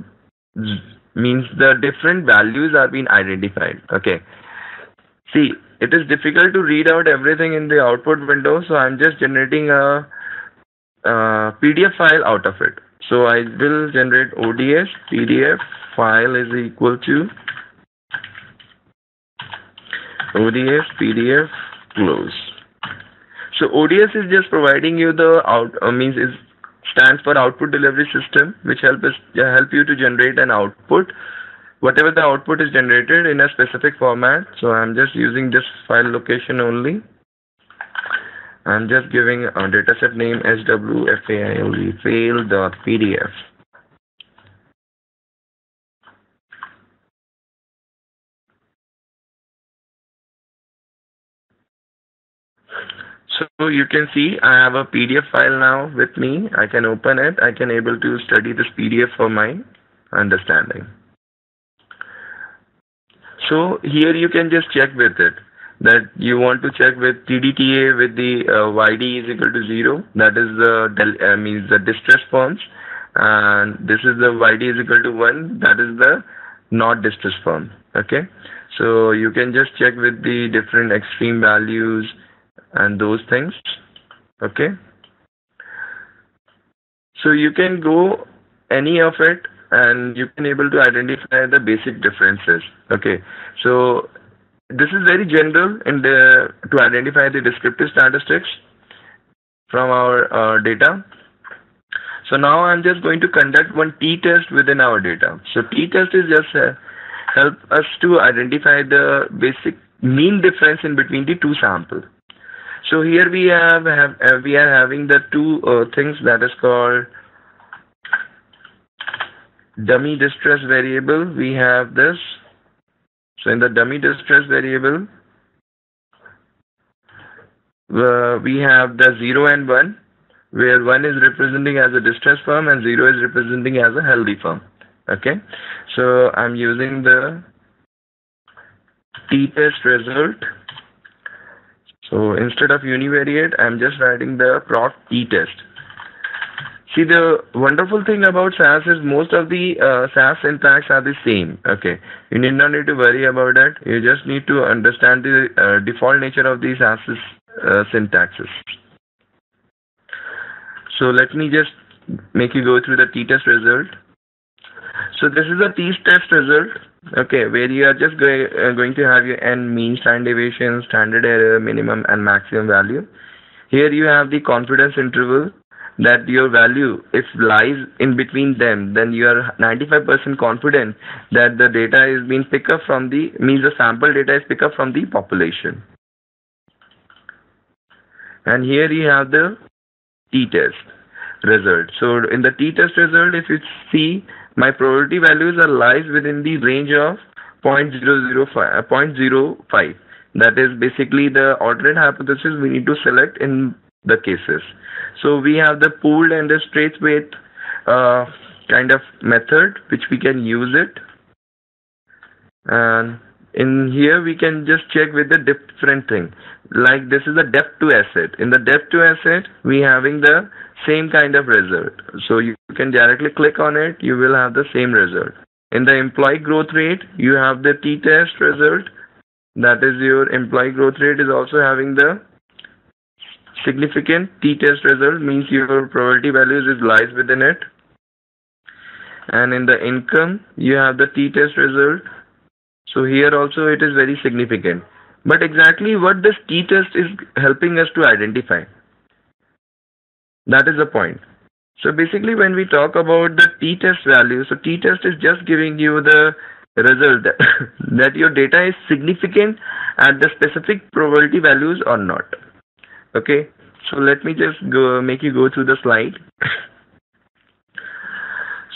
means the different values are being identified. Okay, see, it is difficult to read out everything in the output window, so I'm just generating a, a P D F file out of it. So I will generate O D S P D F file is equal to O D S P D F close. So O D S is just providing you the out uh, means it stands for output delivery system, which help us uh, help you to generate an output, whatever the output is generated in a specific format. So I'm just using this file location only. I'm just giving a dataset name S W F A I L E fail dot P D F. So you can see I have a P D F file now with me. I can open it. I can able to study this P D F for my understanding. So here you can just check with it that you want to check with T D T A with the uh, Y D is equal to zero. That is the del uh, means the distress forms, and this is the Y D is equal to one. That is the not distress form. Okay, so you can just check with the different extreme values and those things. Okay, so you can go any of it, and you can able to identify the basic differences. Okay, so this is very general in the, to identify the descriptive statistics from our uh, data. So now I'm just going to conduct one t-test within our data. So t-test is just uh, help us to identify the basic mean difference in between the two samples. So here we have, have uh, we are having the two uh, things that is called dummy distress variable. We have this. So in the dummy distress variable, uh, we have the zero and one, where one is representing as a distressed firm and zero is representing as a healthy firm. Okay, so I'm using the t-test result. So instead of univariate, I'm just writing the proc t-test. See, the wonderful thing about S A S is most of the uh, S A S syntax are the same. Okay, you need not need to worry about that. You just need to understand the uh, default nature of these S A S uh, syntaxes. So let me just make you go through the t-test result. So this is a t-test result. Okay, where you are just go uh, going to have your n, mean, standard deviation, standard error, minimum, and maximum value. Here you have the confidence interval, that your value, if lies in between them, then you are ninety-five percent confident that the data is being picked up from the, means the sample data is picked up from the population. And here you have the t-test result. So in the t-test result, if you see, my probability values are lies within the range of zero point zero five. That is basically the alternate hypothesis we need to select in the cases. So we have the pooled and the straight weight uh, kind of method which we can use it, and in here we can just check with the different thing, like this is the depth to asset. In the depth to asset we having the same kind of result, so you can directly click on it, you will have the same result. In the employee growth rate you have the t-test result, that is your employee growth rate is also having the significant t-test result, means your probability values is lies within it. And in the income you have the t-test result, so here also it is very significant. But exactly what this t-test is helping us to identify, that is the point. So basically when we talk about the t-test value, so t-test is just giving you the result that, that your data is significant at the specific probability values or not. Okay, so let me just go, make you go through the slide.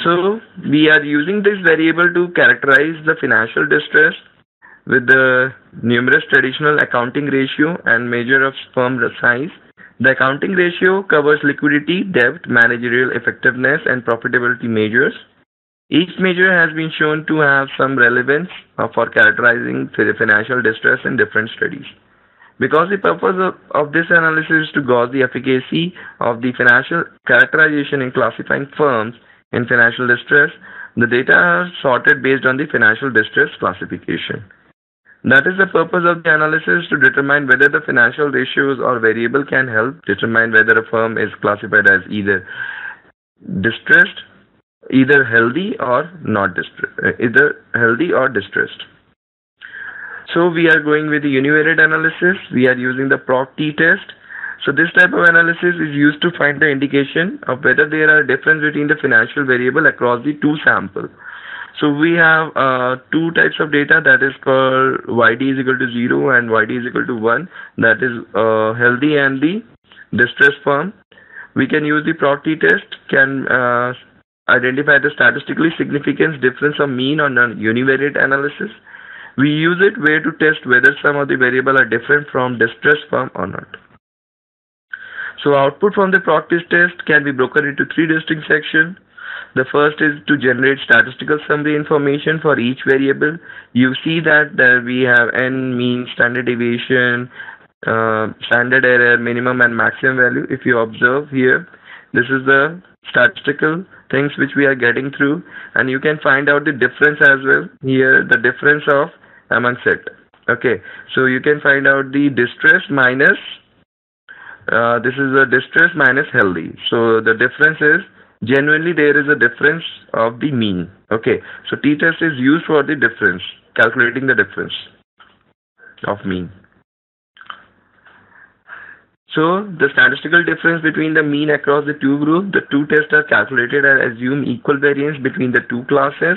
So we are using this variable to characterize the financial distress with the numerous traditional accounting ratio and measure of firm size. The accounting ratio covers liquidity, debt, managerial effectiveness, and profitability measures. Each measure has been shown to have some relevance for characterizing financial distress in different studies. Because the purpose of, of this analysis is to gauge the efficacy of the financial characterization in classifying firms in financial distress, the data are sorted based on the financial distress classification. That is the purpose of the analysis, to determine whether the financial ratios or variable can help determine whether a firm is classified as either distressed, either healthy or not distressed, either healthy or distressed. So we are going with the univariate analysis. We are using the proc t-test. So this type of analysis is used to find the indication of whether there are differences between the financial variable across the two samples. So we have uh, two types of data, that is called Y D is equal to zero and Y D is equal to one. That is uh, healthy and the distressed firm. We can use the proc t-test, can uh, identify the statistically significant difference of mean on a univariate analysis. We use it where to test whether some of the variables are different from distressed firm or not. So output from the proc test can be broken into three distinct sections. The first is to generate statistical summary information for each variable. You see that there we have n, mean, standard deviation, uh, standard error, minimum and maximum value. If you observe here, this is the statistical things which we are getting through, and you can find out the difference as well. Here the difference of amongst it. Okay, so you can find out the distress minus uh, this is a distress minus healthy. So the difference is genuinely there is a difference of the mean. Okay, so t-test is used for the difference, calculating the difference of mean. So the statistical difference between the mean across the two groups, the two tests are calculated and assume equal variance between the two classes.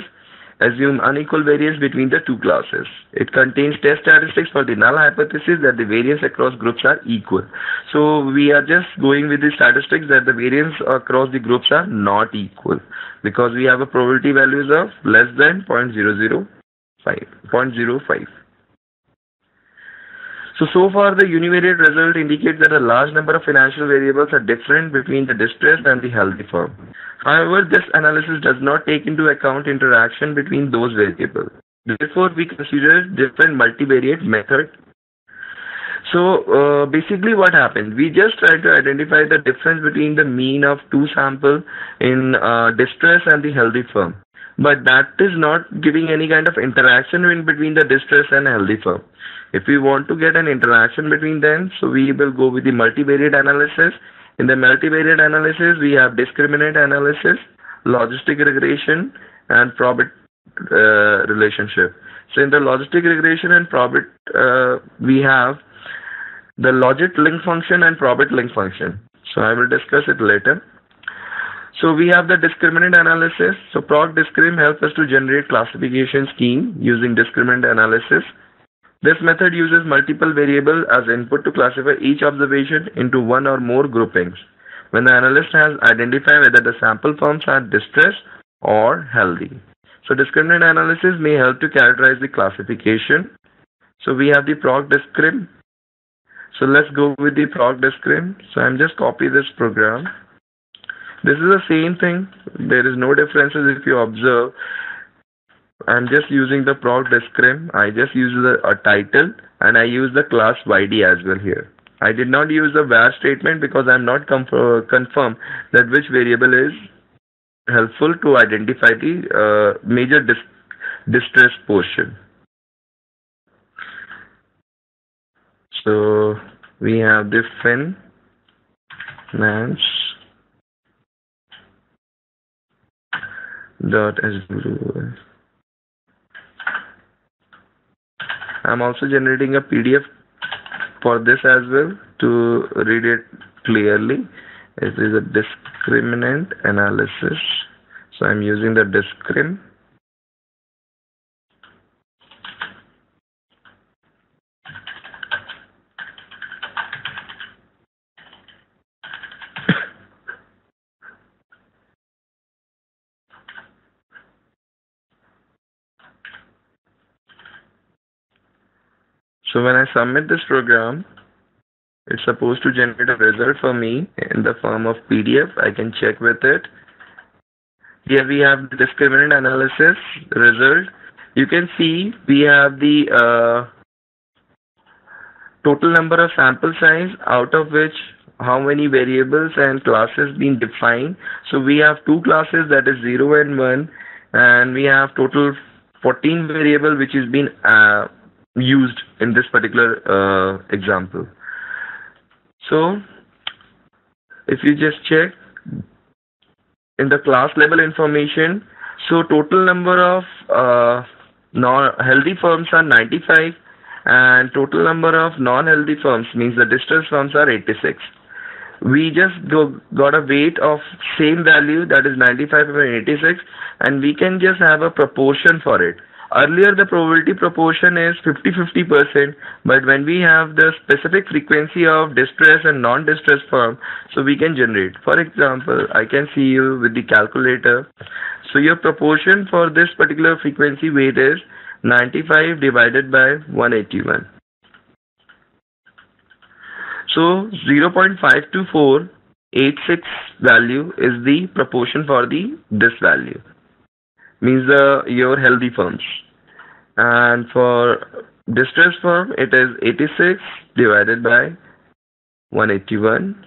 assume unequal variance between the two classes. It contains test statistics for the null hypothesis that the variance across groups are equal. So we are just going with the statistics that the variance across the groups are not equal, because we have a probability values of less than zero point zero zero five. zero point zero five. So, so far the univariate result indicates that a large number of financial variables are different between the distressed and the healthy firm. However, this analysis does not take into account interaction between those variables. Therefore, we consider different multivariate method. So, uh, basically what happened, we just try to identify the difference between the mean of two samples in uh, distressed and the healthy firm. But that is not giving any kind of interaction in between the distressed and healthy firm. If we want to get an interaction between them, so we will go with the multivariate analysis. In the multivariate analysis, we have discriminant analysis, logistic regression, and probit uh, relationship. So in the logistic regression and probit, uh, we have the logit link function and probit link function. So I will discuss it later. So we have the discriminant analysis. So PROC DISCRIM helps us to generate classification scheme using discriminant analysis. This method uses multiple variables as input to classify each observation into one or more groupings when the analyst has identified whether the sample firms are distressed or healthy. So discriminant analysis may help to characterize the classification. So we have the PROC DISCRIM. So let's go with the PROC DISCRIM. So I'm just copying this program. This is the same thing. There is no differences if you observe. I'm just using the PROC DISCRIM. I just use the, a title, and I use the class Y D as well here. I did not use the var statement because I'm not confirmed that which variable is helpful to identify the uh, major dis distress portion. So we have the fin, nance, dot S W. I'm also generating a P D F for this as well to read it clearly. It is a discriminant analysis. So I'm using the discrim. So when I submit this program, it's supposed to generate a result for me in the form of P D F. I can check with it. Here we have the discriminant analysis result. You can see we have the uh, total number of sample size, out of which how many variables and classes been defined. So we have two classes, that is zero and one, and we have total fourteen variable which is been uh, used in this particular uh, example. So if you just check in the class level information, so total number of uh, non healthy firms are ninety-five, and total number of non healthy firms means the distressed firms are eighty-six. We just go, got a weight of same value, that is ninety-five and eighty-six, and we can just have a proportion for it. Earlier, the probability proportion is fifty fifty percent, but when we have the specific frequency of distress and non-distress firm, so we can generate. For example, I can see you with the calculator. So your proportion for this particular frequency weight is ninety-five divided by one eighty-one. So zero point five two four eight six value is the proportion for the this value. Means uh, your healthy firms. And for distressed firm, it is eighty-six divided by one eighty-one,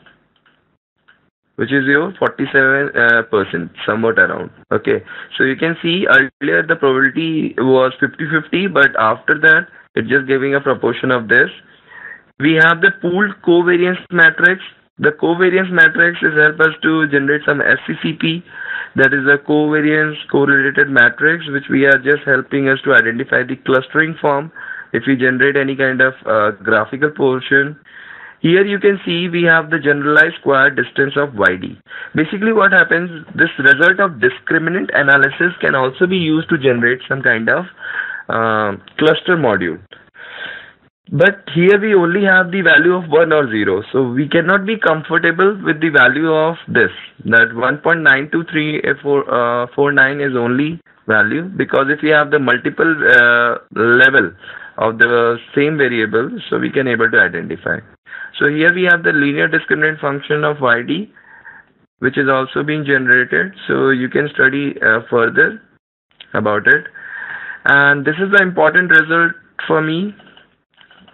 which is your forty-seven percent, uh, somewhat around. Okay, so you can see earlier the probability was fifty fifty, but after that, it's just giving a proportion of this. We have the pooled covariance matrix. The covariance matrix is help us to generate some S C C P, that is a covariance correlated matrix, which we are just helping us to identify the clustering form if we generate any kind of uh, graphical portion. Here you can see we have the generalized square distance of Y D. Basically what happens, this result of discriminant analysis can also be used to generate some kind of uh, cluster module. But here we only have the value of one or zero, so we cannot be comfortable with the value of this, that one point nine two three four nine is only value, because if we have the multiple uh, level of the same variable, so we can able to identify. So here we have the linear discriminant function of Y D, which is also being generated, so you can study uh, further about it. And this is the important result for me.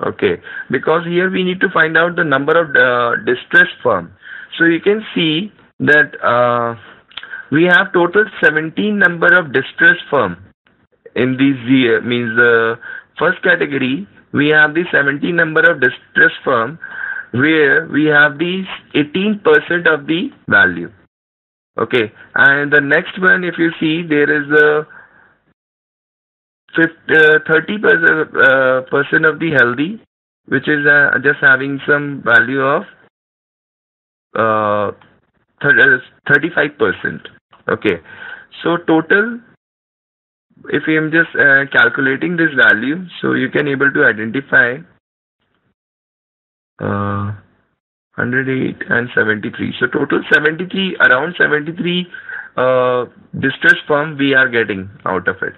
Okay, because here we need to find out the number of uh, distressed firm. So you can see that uh, we have total seventeen number of distressed firm in these year, means the uh, first category we have the seventeen number of distressed firm where we have these eighteen percent of the value. Okay, and the next one, if you see, there is a thirty percent of the healthy, which is uh, just having some value of uh, thirty-five percent. Okay, so total, if I am just uh, calculating this value, so you can able to identify uh, one hundred eight and seventy-three. So total seventy-three, around seventy-three uh, distressed firm we are getting out of it.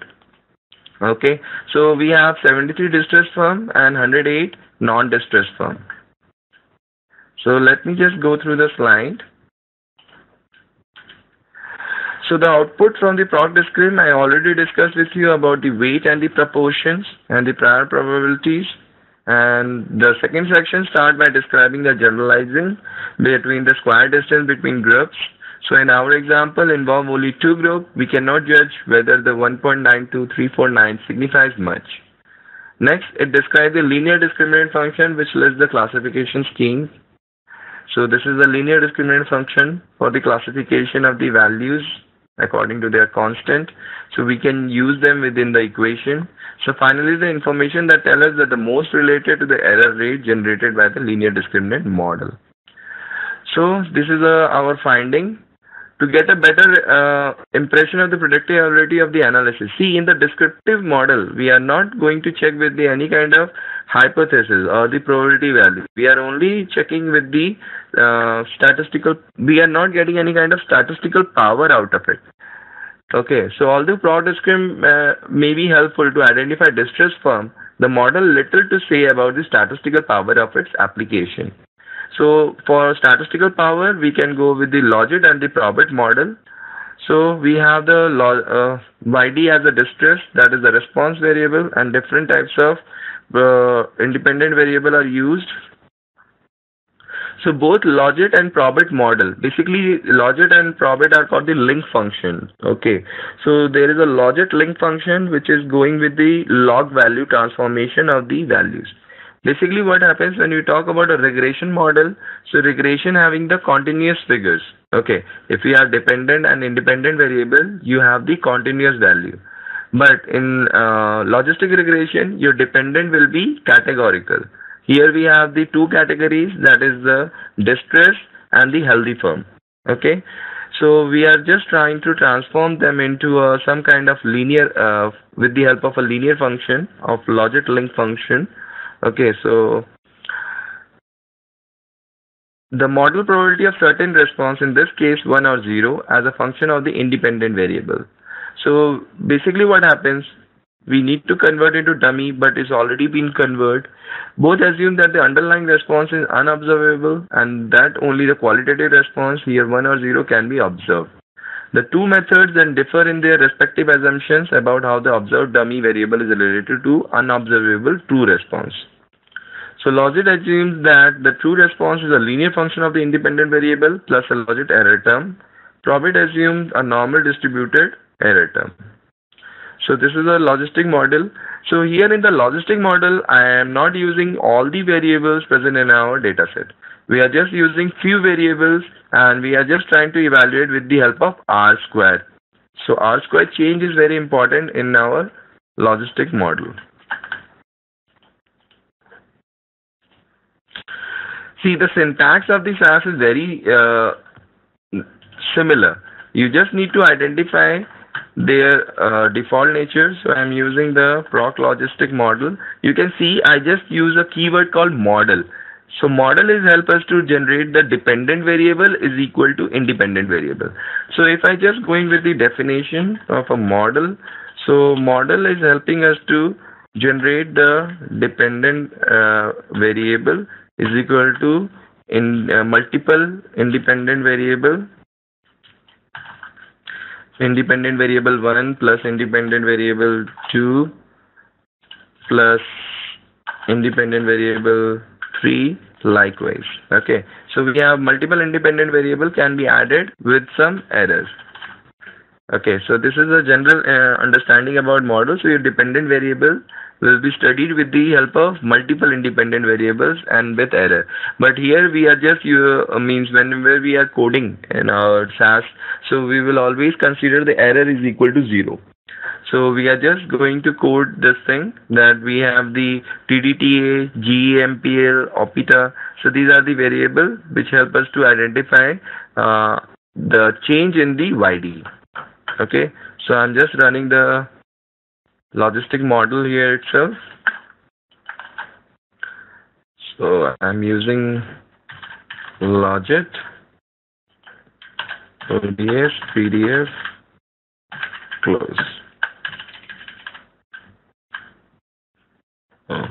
Okay, so we have seventy-three distressed firm and one hundred eight non-distressed firm. So let me just go through the slide. So the output from the PROC DISCRIM, I already discussed with you about the weight and the proportions and the prior probabilities. And the second section starts by describing the generalizing between the square distance between groups. So in our example, involve only two groups, we cannot judge whether the one point nine two three four nine signifies much. Next, it describes the linear discriminant function which lists the classification scheme. So this is the linear discriminant function for the classification of the values according to their constant. So we can use them within the equation. So finally, the information that tells us that the most related to the error rate generated by the linear discriminant model. So this is uh, our finding. To get a better uh, impression of the predictability of the analysis. See, in the descriptive model, we are not going to check with the, any kind of hypothesis or the probability value. We are only checking with the uh, statistical, we are not getting any kind of statistical power out of it. Okay, so although PROC DISCRIM uh, may be helpful to identify distressed firm, the model little to say about the statistical power of its application. So for statistical power, we can go with the logit and the probit model. So we have the uh, Y D as a distress, that is the response variable, and different types of uh, independent variable are used. So both logit and probit model, basically logit and probit are called the link function. Okay, so there is a logit link function which is going with the log value transformation of the values. Basically what happens when you talk about a regression model, so regression having the continuous figures. Okay, if you have dependent and independent variable, you have the continuous value. But in uh, logistic regression, your dependent will be categorical. Here we have the two categories, that is the distressed and the healthy firm. Okay, so we are just trying to transform them into uh, some kind of linear, uh, with the help of a linear function of logit link function. Okay, so the model probability of certain response, in this case one or zero, as a function of the independent variable. So basically what happens, we need to convert into dummy, but it's already been converted. Both assume that the underlying response is unobservable and that only the qualitative response, here one or zero, can be observed. The two methods then differ in their respective assumptions about how the observed dummy variable is related to unobservable true response. So logit assumes that the true response is a linear function of the independent variable plus a logit error term. Probit assumes a normal distributed error term. So this is a logistic model. So here in the logistic model, I am not using all the variables present in our dataset. We are just using few variables and we are just trying to evaluate with the help of R square. So R square change is very important in our logistic model. See, the syntax of the S A S is very uh, similar. You just need to identify their uh, default nature. So I'm using the PROC logistic model. You can see I just use a keyword called model. So model is help us to generate the dependent variable is equal to independent variable. So if I just go in with the definition of a model, so model is helping us to generate the dependent uh, variable is equal to in uh, multiple independent variable, independent variable one plus independent variable two plus independent variable three likewise. Okay, so we have multiple independent variable can be added with some errors. Okay, so this is a general uh, understanding about model. So your dependent variable will be studied with the help of multiple independent variables and with error. But here we are just you uh, means whenever we are coding in our S A S, so we will always consider the error is equal to zero. So we are just going to code this thing that we have the T D T A, G E M P L, O P I T A. So these are the variables which help us to identify uh, the change in the Y D. Okay, so I'm just running the logistic model here itself. So I'm using logit, O D S, P D F, close. Oh.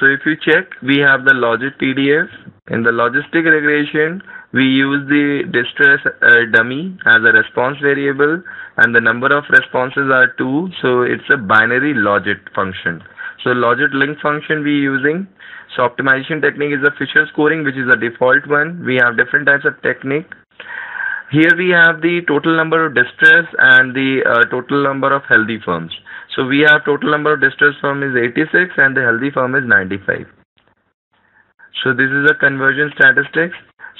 So if you check, we have the logit P D F. In the logistic regression, we use the distress uh, dummy as a response variable, and the number of responses are two. So it's a binary logit function. So logit link function we using. So optimization technique is a Fisher scoring, which is a default one. We have different types of technique. Here we have the total number of distress and the uh, total number of healthy firms. So we have total number of distress firm is eighty-six and the healthy firm is ninety-five. So this is a conversion statistics.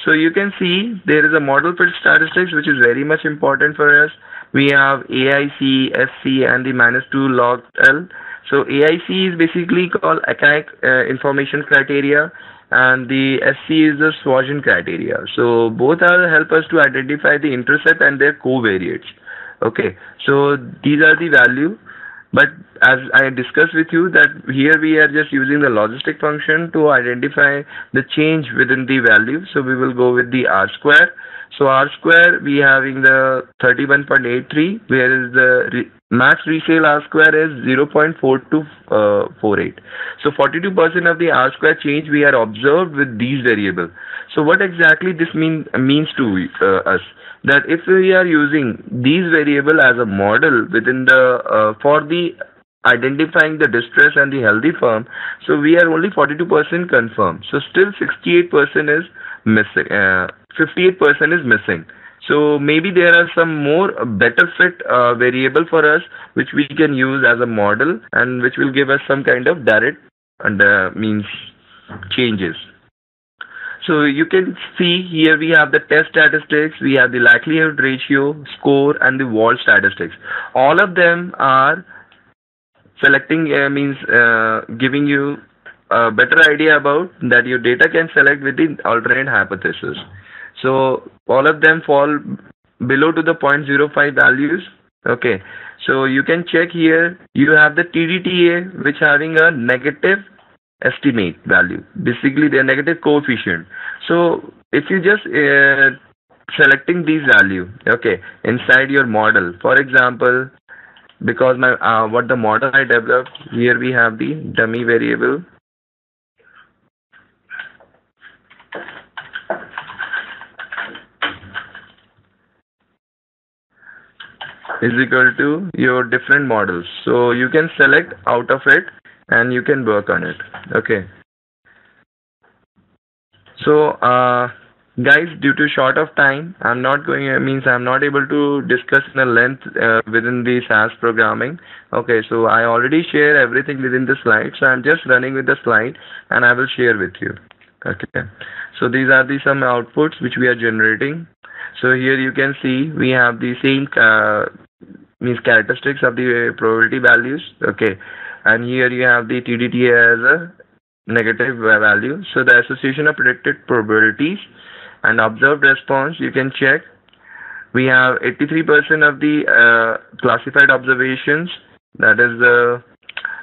So you can see there is a model fit statistics which is very much important for us. We have A I C, S C and the minus two log L. So A I C is basically called archaic uh, information criteria, and the S C is the Swartz criteria. So both are help us to identify the intercept and their covariates. Okay, so these are the value. But as I discussed with you that here we are just using the logistic function to identify the change within the value. So we will go with the R square. So R square, we having the thirty-one point eight three, whereas the re max resale R square is zero point four two four eight. So forty-two percent of the R square change we are observed with these variables. So what exactly this mean, means to uh, us? That if we are using these variable as a model within the uh, for the identifying the distress and the healthy firm, so we are only forty-two percent confirmed. So still sixty-eight percent is missing. Uh, fifty-eight percent is missing. So maybe there are some more better fit uh, variable for us which we can use as a model and which will give us some kind of direct and uh, means changes. So you can see here we have the test statistics, we have the likelihood ratio, score and the wall statistics. All of them are selecting uh, means uh, giving you a better idea about that your data can select with the alternate hypothesis. So all of them fall below to the zero point zero five values. Okay, so you can check here you have the T D T A which having a negative estimate value, basically the negative coefficient. So if you just uh, selecting these value, okay, inside your model, for example, because my uh, what the model I developed, here we have the dummy variable. Is equal to your different models. So you can select out of it and you can work on it. Okay. So uh, guys, due to short of time, I'm not going, it means I'm not able to discuss in a length uh, within the S A S programming. Okay, so I already share everything within the slide. So I'm just running with the slide and I will share with you. Okay. So these are the some outputs which we are generating. So here you can see we have the same uh, means characteristics of the probability values. Okay, and here you have the T D T as a negative value. So the association of predicted probabilities and observed response, you can check. We have eighty-three percent of the uh, classified observations, that is the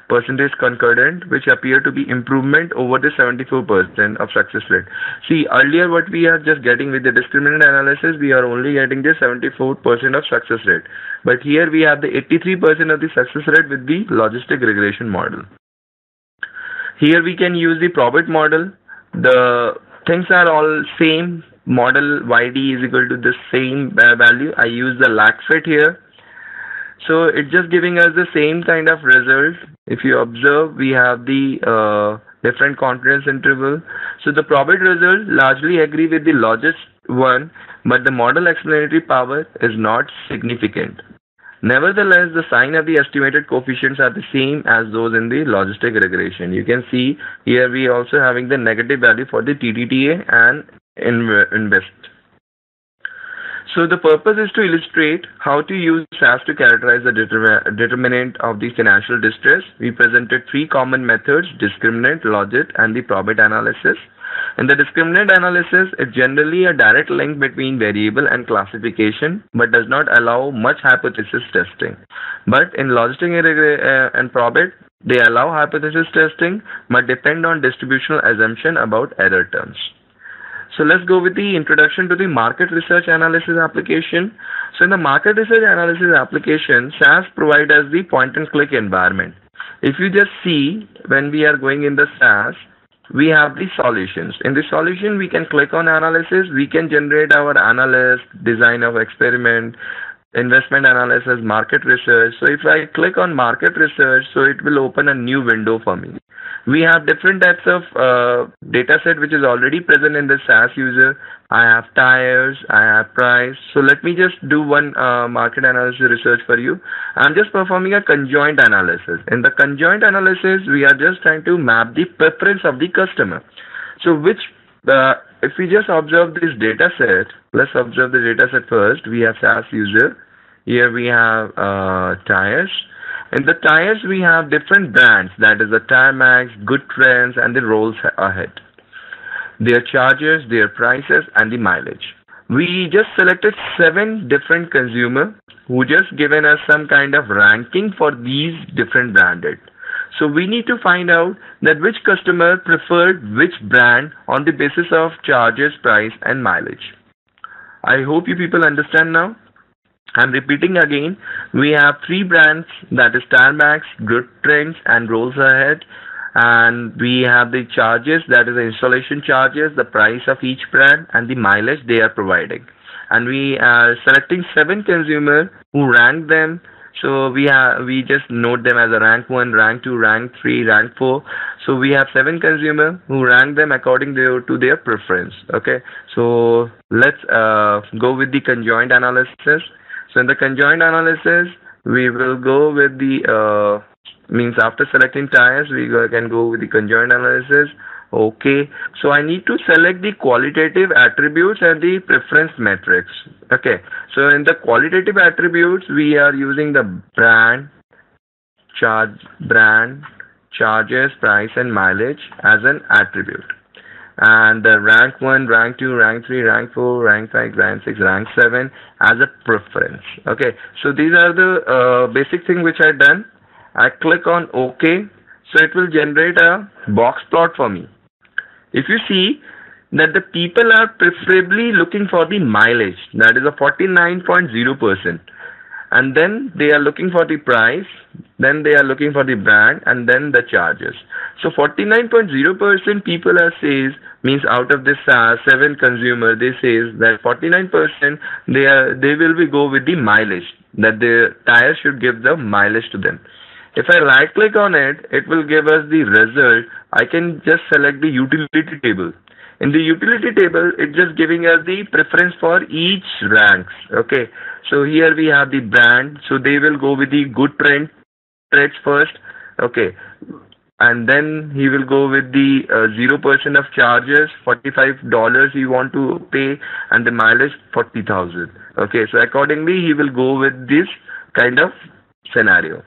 percentage concordant, which appear to be improvement over the seventy-four percent of success rate. See, earlier what we are just getting with the discriminant analysis, we are only getting the seventy-four percent of success rate. But here we have the eighty-three percent of the success rate with the logistic regression model. Here we can use the Probit model. The things are all same. Model Y D is equal to the same value. I use the lag fit here. So it's just giving us the same kind of result. If you observe, we have the uh, different confidence interval. So the probit result largely agree with the logist one, but the model explanatory power is not significant. Nevertheless, the sign of the estimated coefficients are the same as those in the logistic regression. You can see here we also having the negative value for the T D T A and invest. So the purpose is to illustrate how to use S A S to characterize the determin determinant of the financial distress. We presented three common methods: discriminant, logit, and the probit analysis. In the discriminant analysis, it's generally a direct link between variable and classification, but does not allow much hypothesis testing. But in logistic and probit, they allow hypothesis testing, but depend on distributional assumption about error terms. So let's go with the introduction to the market research analysis application. So in the market research analysis application, S A S provides us the point and click environment. If you just see, when we are going in the S A S, we have the solutions. In the solution, we can click on analysis. We can generate our analyst, design of experiment, investment analysis, market research. So if I click on market research, so it will open a new window for me. We have different types of uh, data set which is already present in the S A S user. I have tires, I have price. So let me just do one uh, market analysis research for you. I'm just performing a conjoint analysis. In the conjoint analysis, we are just trying to map the preference of the customer. So which, uh, if we just observe this data set, let's observe the data set first. We have S A S user. Here we have uh, tires. In the tires, we have different brands, that is the Tiremax, Good Trends, and the Rolls Ahead. Their charges, their prices, and the mileage. We just selected seven different consumers who just given us some kind of ranking for these different branded. So we need to find out that which customer preferred which brand on the basis of charges, price, and mileage. I hope you people understand now. I'm repeating again, we have three brands, that is Tiremax, Good Trends, and Rolls Ahead. And we have the charges, that is the installation charges, the price of each brand, and the mileage they are providing. And we are selecting seven consumers who rank them. So we have, we just note them as a rank one, rank two, rank three, rank four. So we have seven consumers who rank them according to, to their preference. Okay, so let's uh, go with the conjoint analysis. So in the conjoint analysis, we will go with the, uh, means after selecting tires, we go, can go with the conjoint analysis. Okay, so I need to select the qualitative attributes and the preference metrics. Okay, so in the qualitative attributes, we are using the brand, charge, brand, charges, price, and mileage as an attribute. And the rank one, rank two, rank three, rank four, rank five, rank six, rank seven as a preference. Okay, so these are the uh, basic thing which I done. I click on OK. So it will generate a box plot for me. If you see that the people are preferably looking for the mileage, that is a forty-nine point zero percent. And then they are looking for the price, then they are looking for the brand, and then the charges. So forty-nine point zero percent people are says, means out of this uh, seven consumer, they says that forty-nine percent they are they will be go with the mileage, that the tire should give the mileage to them. If I right click on it, it will give us the result. I can just select the utility table. In the utility table, it's just giving us the preference for each ranks. Okay, so here we have the brand, so they will go with the good trend, trends first. Okay, and then he will go with the zero percent uh, of charges, forty-five dollars he want to pay, and the mileage forty thousand. Okay, so accordingly he will go with this kind of scenario.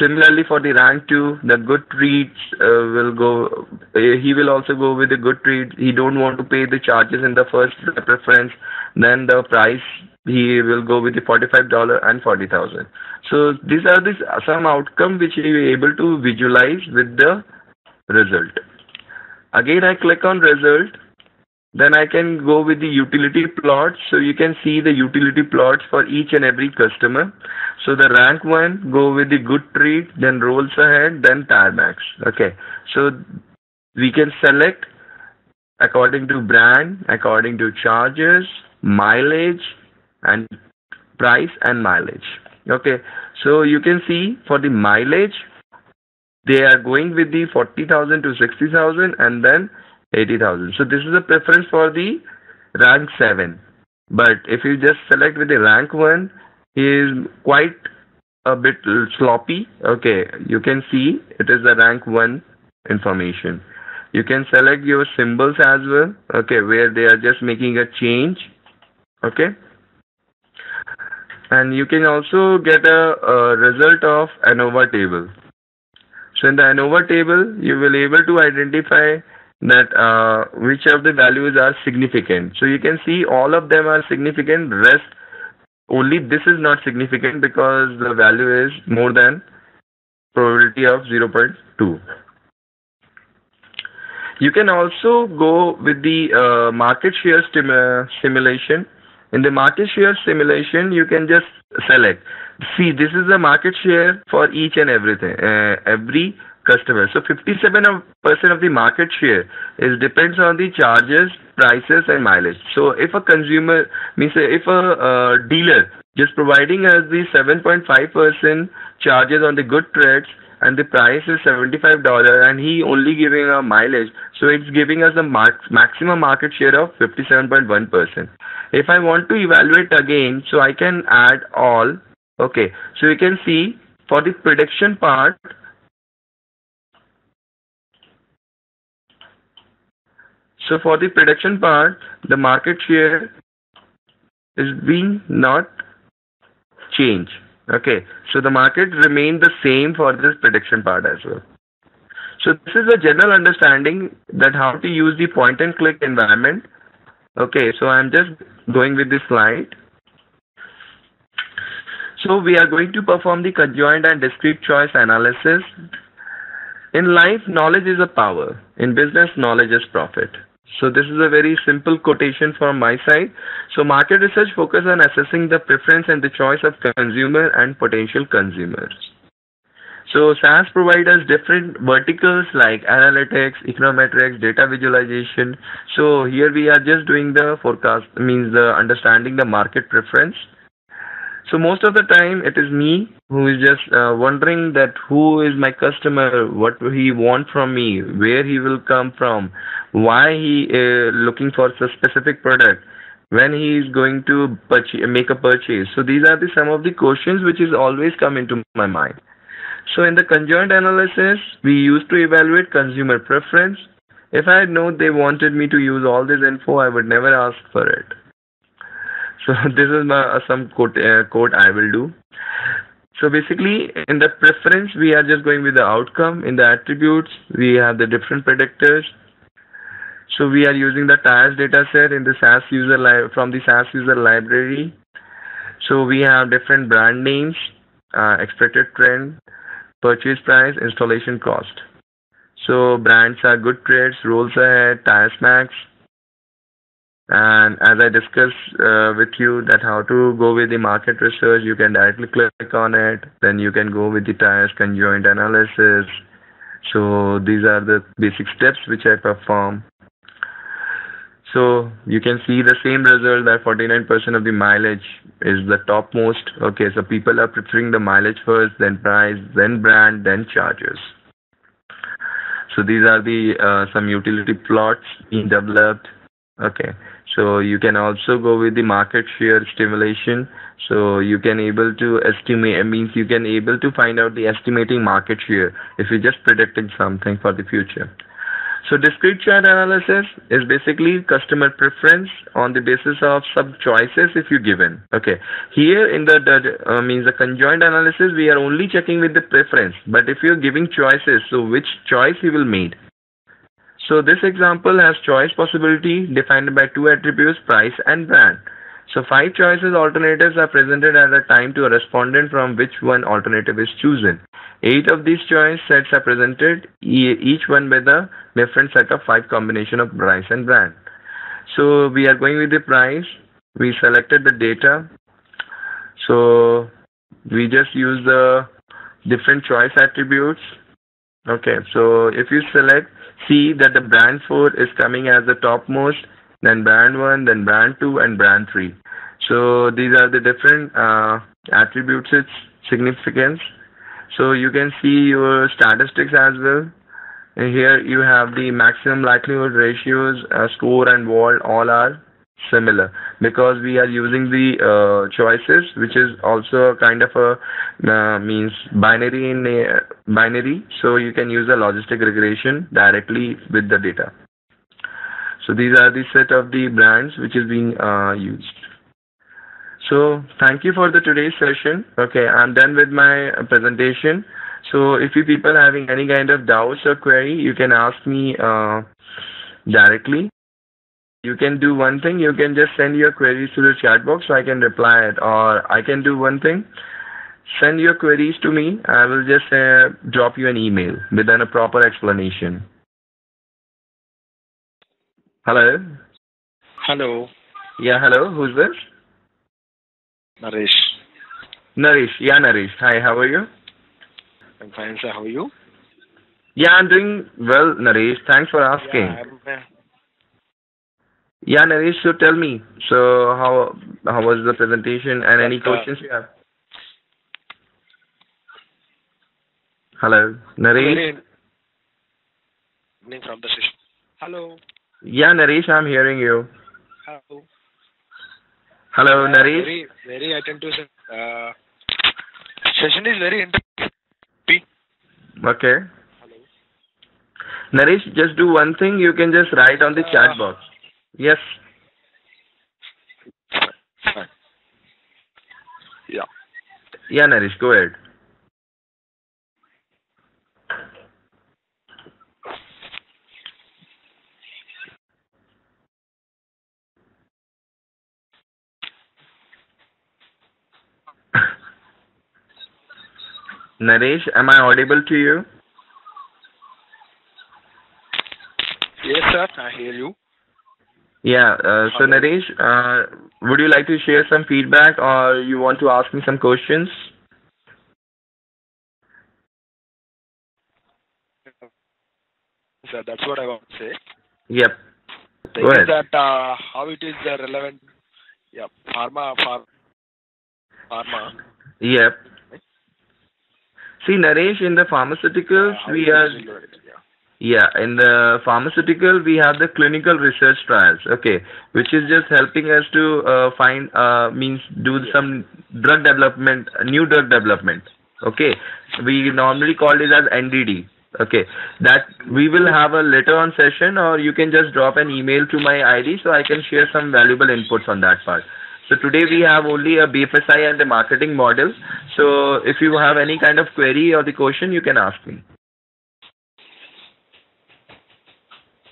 Similarly, for the rank two, the good trades uh, will go, uh, he will also go with the good trades. He don't want to pay the charges in the first preference, then the price he will go with the forty-five dollars and forty thousand. So these are this some outcome which he will able to visualize with the result. Again, I click on result. Then I can go with the utility plots. So you can see the utility plots for each and every customer. So the rank one, go with the good trade, then Rolls Ahead, then Tiremax. Okay. So we can select according to brand, according to charges, mileage, and price and mileage. Okay. So you can see for the mileage, they are going with the forty thousand to sixty thousand and then eighty thousand. So this is a preference for the rank seven. But if you just select with the rank one, he is quite a bit sloppy. Okay, you can see it is the rank one information. You can select your symbols as well. Okay, where they are just making a change. Okay. And you can also get a, a result of ANOVA table. So in the ANOVA table, you will able to identify that uh, which of the values are significant. So you can see all of them are significant, rest only this is not significant because the value is more than probability of zero point two. You can also go with the uh, market share sim uh, simulation. In the market share simulation, you can just select. See, this is the market share for each and everything, uh, every customer. So fifty-seven percent of the market share is depends on the charges, prices and mileage. So if a consumer, means if a uh, dealer just providing us the seven point five percent charges on the good trades and the price is seventy-five dollars and he only giving a mileage, so it's giving us a mark, maximum market share of fifty-seven point one percent. If I want to evaluate again, so I can add all. Okay, so you can see for the prediction part, So for the prediction part, the market share is being not changed. Okay, so the market remained the same for this prediction part as well. So this is a general understanding that how to use the point and click environment. Okay, so I'm just going with this slide. So we are going to perform the conjoint and discrete choice analysis. In life, knowledge is a power. In business, knowledge is profit. So this is a very simple quotation from my side. So market research focuses on assessing the preference and the choice of consumer and potential consumers. So S A S provides us different verticals like analytics, econometrics, data visualization. So here we are just doing the forecast, means the understanding the market preference. So most of the time it is me who is just uh, wondering that who is my customer, what he want from me, where he will come from, why he uh, looking for a specific product, when he is going to make a purchase. So these are the some of the questions which is always come into my mind. So in the conjoint analysis, we used to evaluate consumer preference. If I know they wanted me to use all this info, I would never ask for it. So this is my, uh, some quote, uh, quote I will do. So basically, in the preference, we are just going with the outcome. In the attributes, we have the different predictors. So we are using the T A S data set in the S A S user li from the S A S user library. So we have different brand names, uh, expected trend, purchase price, installation cost. So brands are Good Trades, Rolls Ahead, Tiremax. And as I discussed uh, with you that how to go with the market research, you can directly click on it. Then you can go with the T A S conjoint analysis. So these are the basic steps which I perform. So you can see the same result that forty-nine percent of the mileage is the topmost. Okay, so people are preferring the mileage first, then price, then brand, then charges. So these are the uh, some utility plots being developed. Okay, So you can also go with the market share estimation. So you can able to estimate, means you can able to find out the estimating market share if you're just predicting something for the future. So discrete chart analysis is basically customer preference on the basis of sub choices if you given. Okay, here in the, the uh, means the conjoint analysis, we are only checking with the preference. But if you're giving choices, so which choice you will make? So this example has choice possibility defined by two attributes, price and brand. So five choices alternatives are presented at a time to a respondent from which one alternative is chosen. Eight of these choice sets are presented, each one with a different set of five combination of price and brand. So we are going with the price. We selected the data. So we just use the different choice attributes. Okay, so if you select, see that the brand four is coming as the topmost, then brand one, then brand two, and brand three. So these are the different uh, attributes, its significance. So you can see your statistics as well. And here you have the maximum likelihood ratios, uh, score and wall, all are similar because we are using the uh, choices, which is also a kind of a uh, means binary in a binary. So you can use the logistic regression directly with the data. So these are the set of the brands which is being uh, used. So thank you for the today's session. Okay, I'm done with my presentation. So if you people having any kind of doubts or query, you can ask me uh, directly. You can do one thing. You can just send your queries to the chat box so I can reply it. Or I can do one thing. Send your queries to me. I will just uh, drop you an email with a proper explanation. Hello. Hello. Yeah, hello. Who's this? Naresh. Naresh. Yeah, Naresh. Hi, how are you? I'm fine, sir. How are you? Yeah, I'm doing well, Naresh. Thanks for asking. Yeah, I'm... yeah Naresh, so tell me. So, how, how was the presentation and any questions you have? Hello, Naresh. From the session. Hello. Yeah, Naresh, I'm hearing you. Hello. Hello, uh, Naresh. Very, very attentive. Uh, session is very interesting. Okay. Hello. Naresh, just do one thing. You can just write on the uh, chat box. Yes. Yeah. Yeah, Naresh, go ahead. Naresh, am I audible to you? Yes, sir. I hear you. Yeah. Uh, so, Naresh, uh, would you like to share some feedback or you want to ask me some questions? Sir, that's what I want to say. Yep. The Go ahead. That, uh, how it is uh, relevant? Yeah. Pharma. Pharma. pharma. Yep. See, Naresh, in the pharmaceuticals, uh, we are, yeah. yeah, in the pharmaceutical, we have the clinical research trials, okay, which is just helping us to uh, find, uh, means do yeah. some drug development, new drug development, okay. We normally call it as N D D, okay. That we will have a later on session, or you can just drop an email to my I D so I can share some valuable inputs on that part. So today we have only a B F S I and the marketing model. So if you have any kind of query or the question, you can ask me.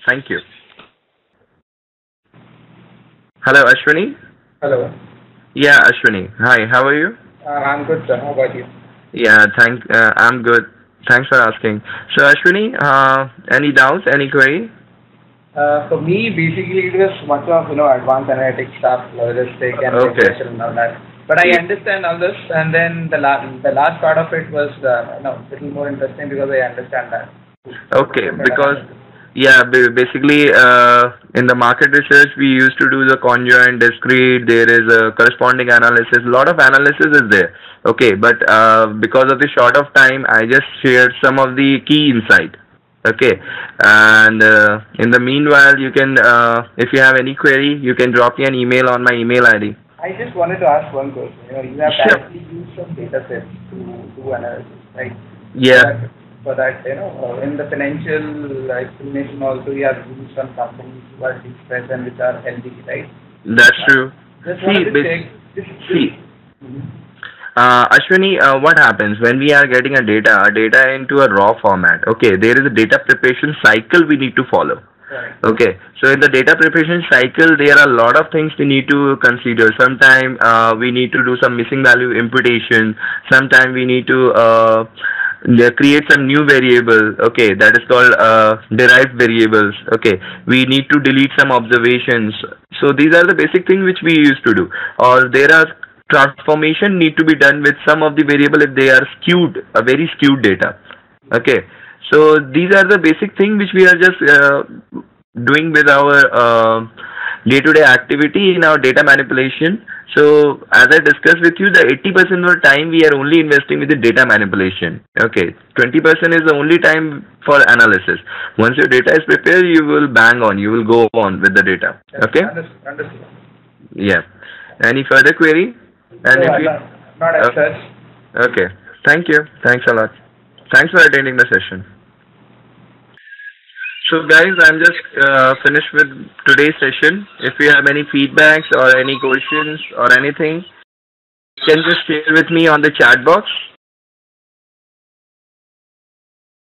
Thank you. Hello, Ashwini. Hello. Yeah, Ashwini. Hi, how are you? Uh, I'm good, sir. How about you? Yeah, thank, uh, I'm good. Thanks for asking. So Ashwini, uh, any doubts, any query? Uh, for me, basically, it was much of, you know, advanced analytics stuff, logistic and okay. and all that. But I understand all this, and then the last the last part of it was uh, you know, a little more interesting because I understand that. Okay, because yeah, basically, uh, in the market research, we used to do the conjoint, discrete. There is a corresponding analysis. A lot of analysis is there. Okay, but uh, because of the short of time, I just shared some of the key insight. Okay, and uh, in the meanwhile, you can, uh, if you have any query, you can drop me an email on my email I D. I just wanted to ask one question. You know, you have sure. directly used some data sets to do analysis, right? Yeah. For that, for that, you know, in the financial explanation also, you have used some companies who are distressed and which are healthy, right? That's uh, true. Just wanted to check. This, this, see. Mm-hmm. Uh, Ashwini, uh, what happens when we are getting a data, a data into a raw format? Okay, there is a data preparation cycle we need to follow. Right. Okay, so in the data preparation cycle, there are a lot of things we need to consider. Sometimes uh, we need to do some missing value imputation. Sometimes we need to uh, create some new variable. Okay, that is called uh, derived variables. Okay, we need to delete some observations. So these are the basic things which we used to do. Or there are transformation need to be done with some of the variable if they are skewed, a very skewed data. Okay, so these are the basic things which we are just uh, doing with our day-to-day uh, -day activity in our data manipulation. So as I discussed with you, the eighty percent of the time we are only investing with the data manipulation. Okay, twenty percent is the only time for analysis. Once your data is prepared, you will bang on, you will go on with the data. Okay? Understood. Understood. Yeah. Any further query? And no, if you, not as such. Okay. Thank you. Thanks a lot. Thanks for attending the session. So guys, I'm just uh, finished with today's session. If you have any feedbacks or any questions or anything, you can just share with me on the chat box.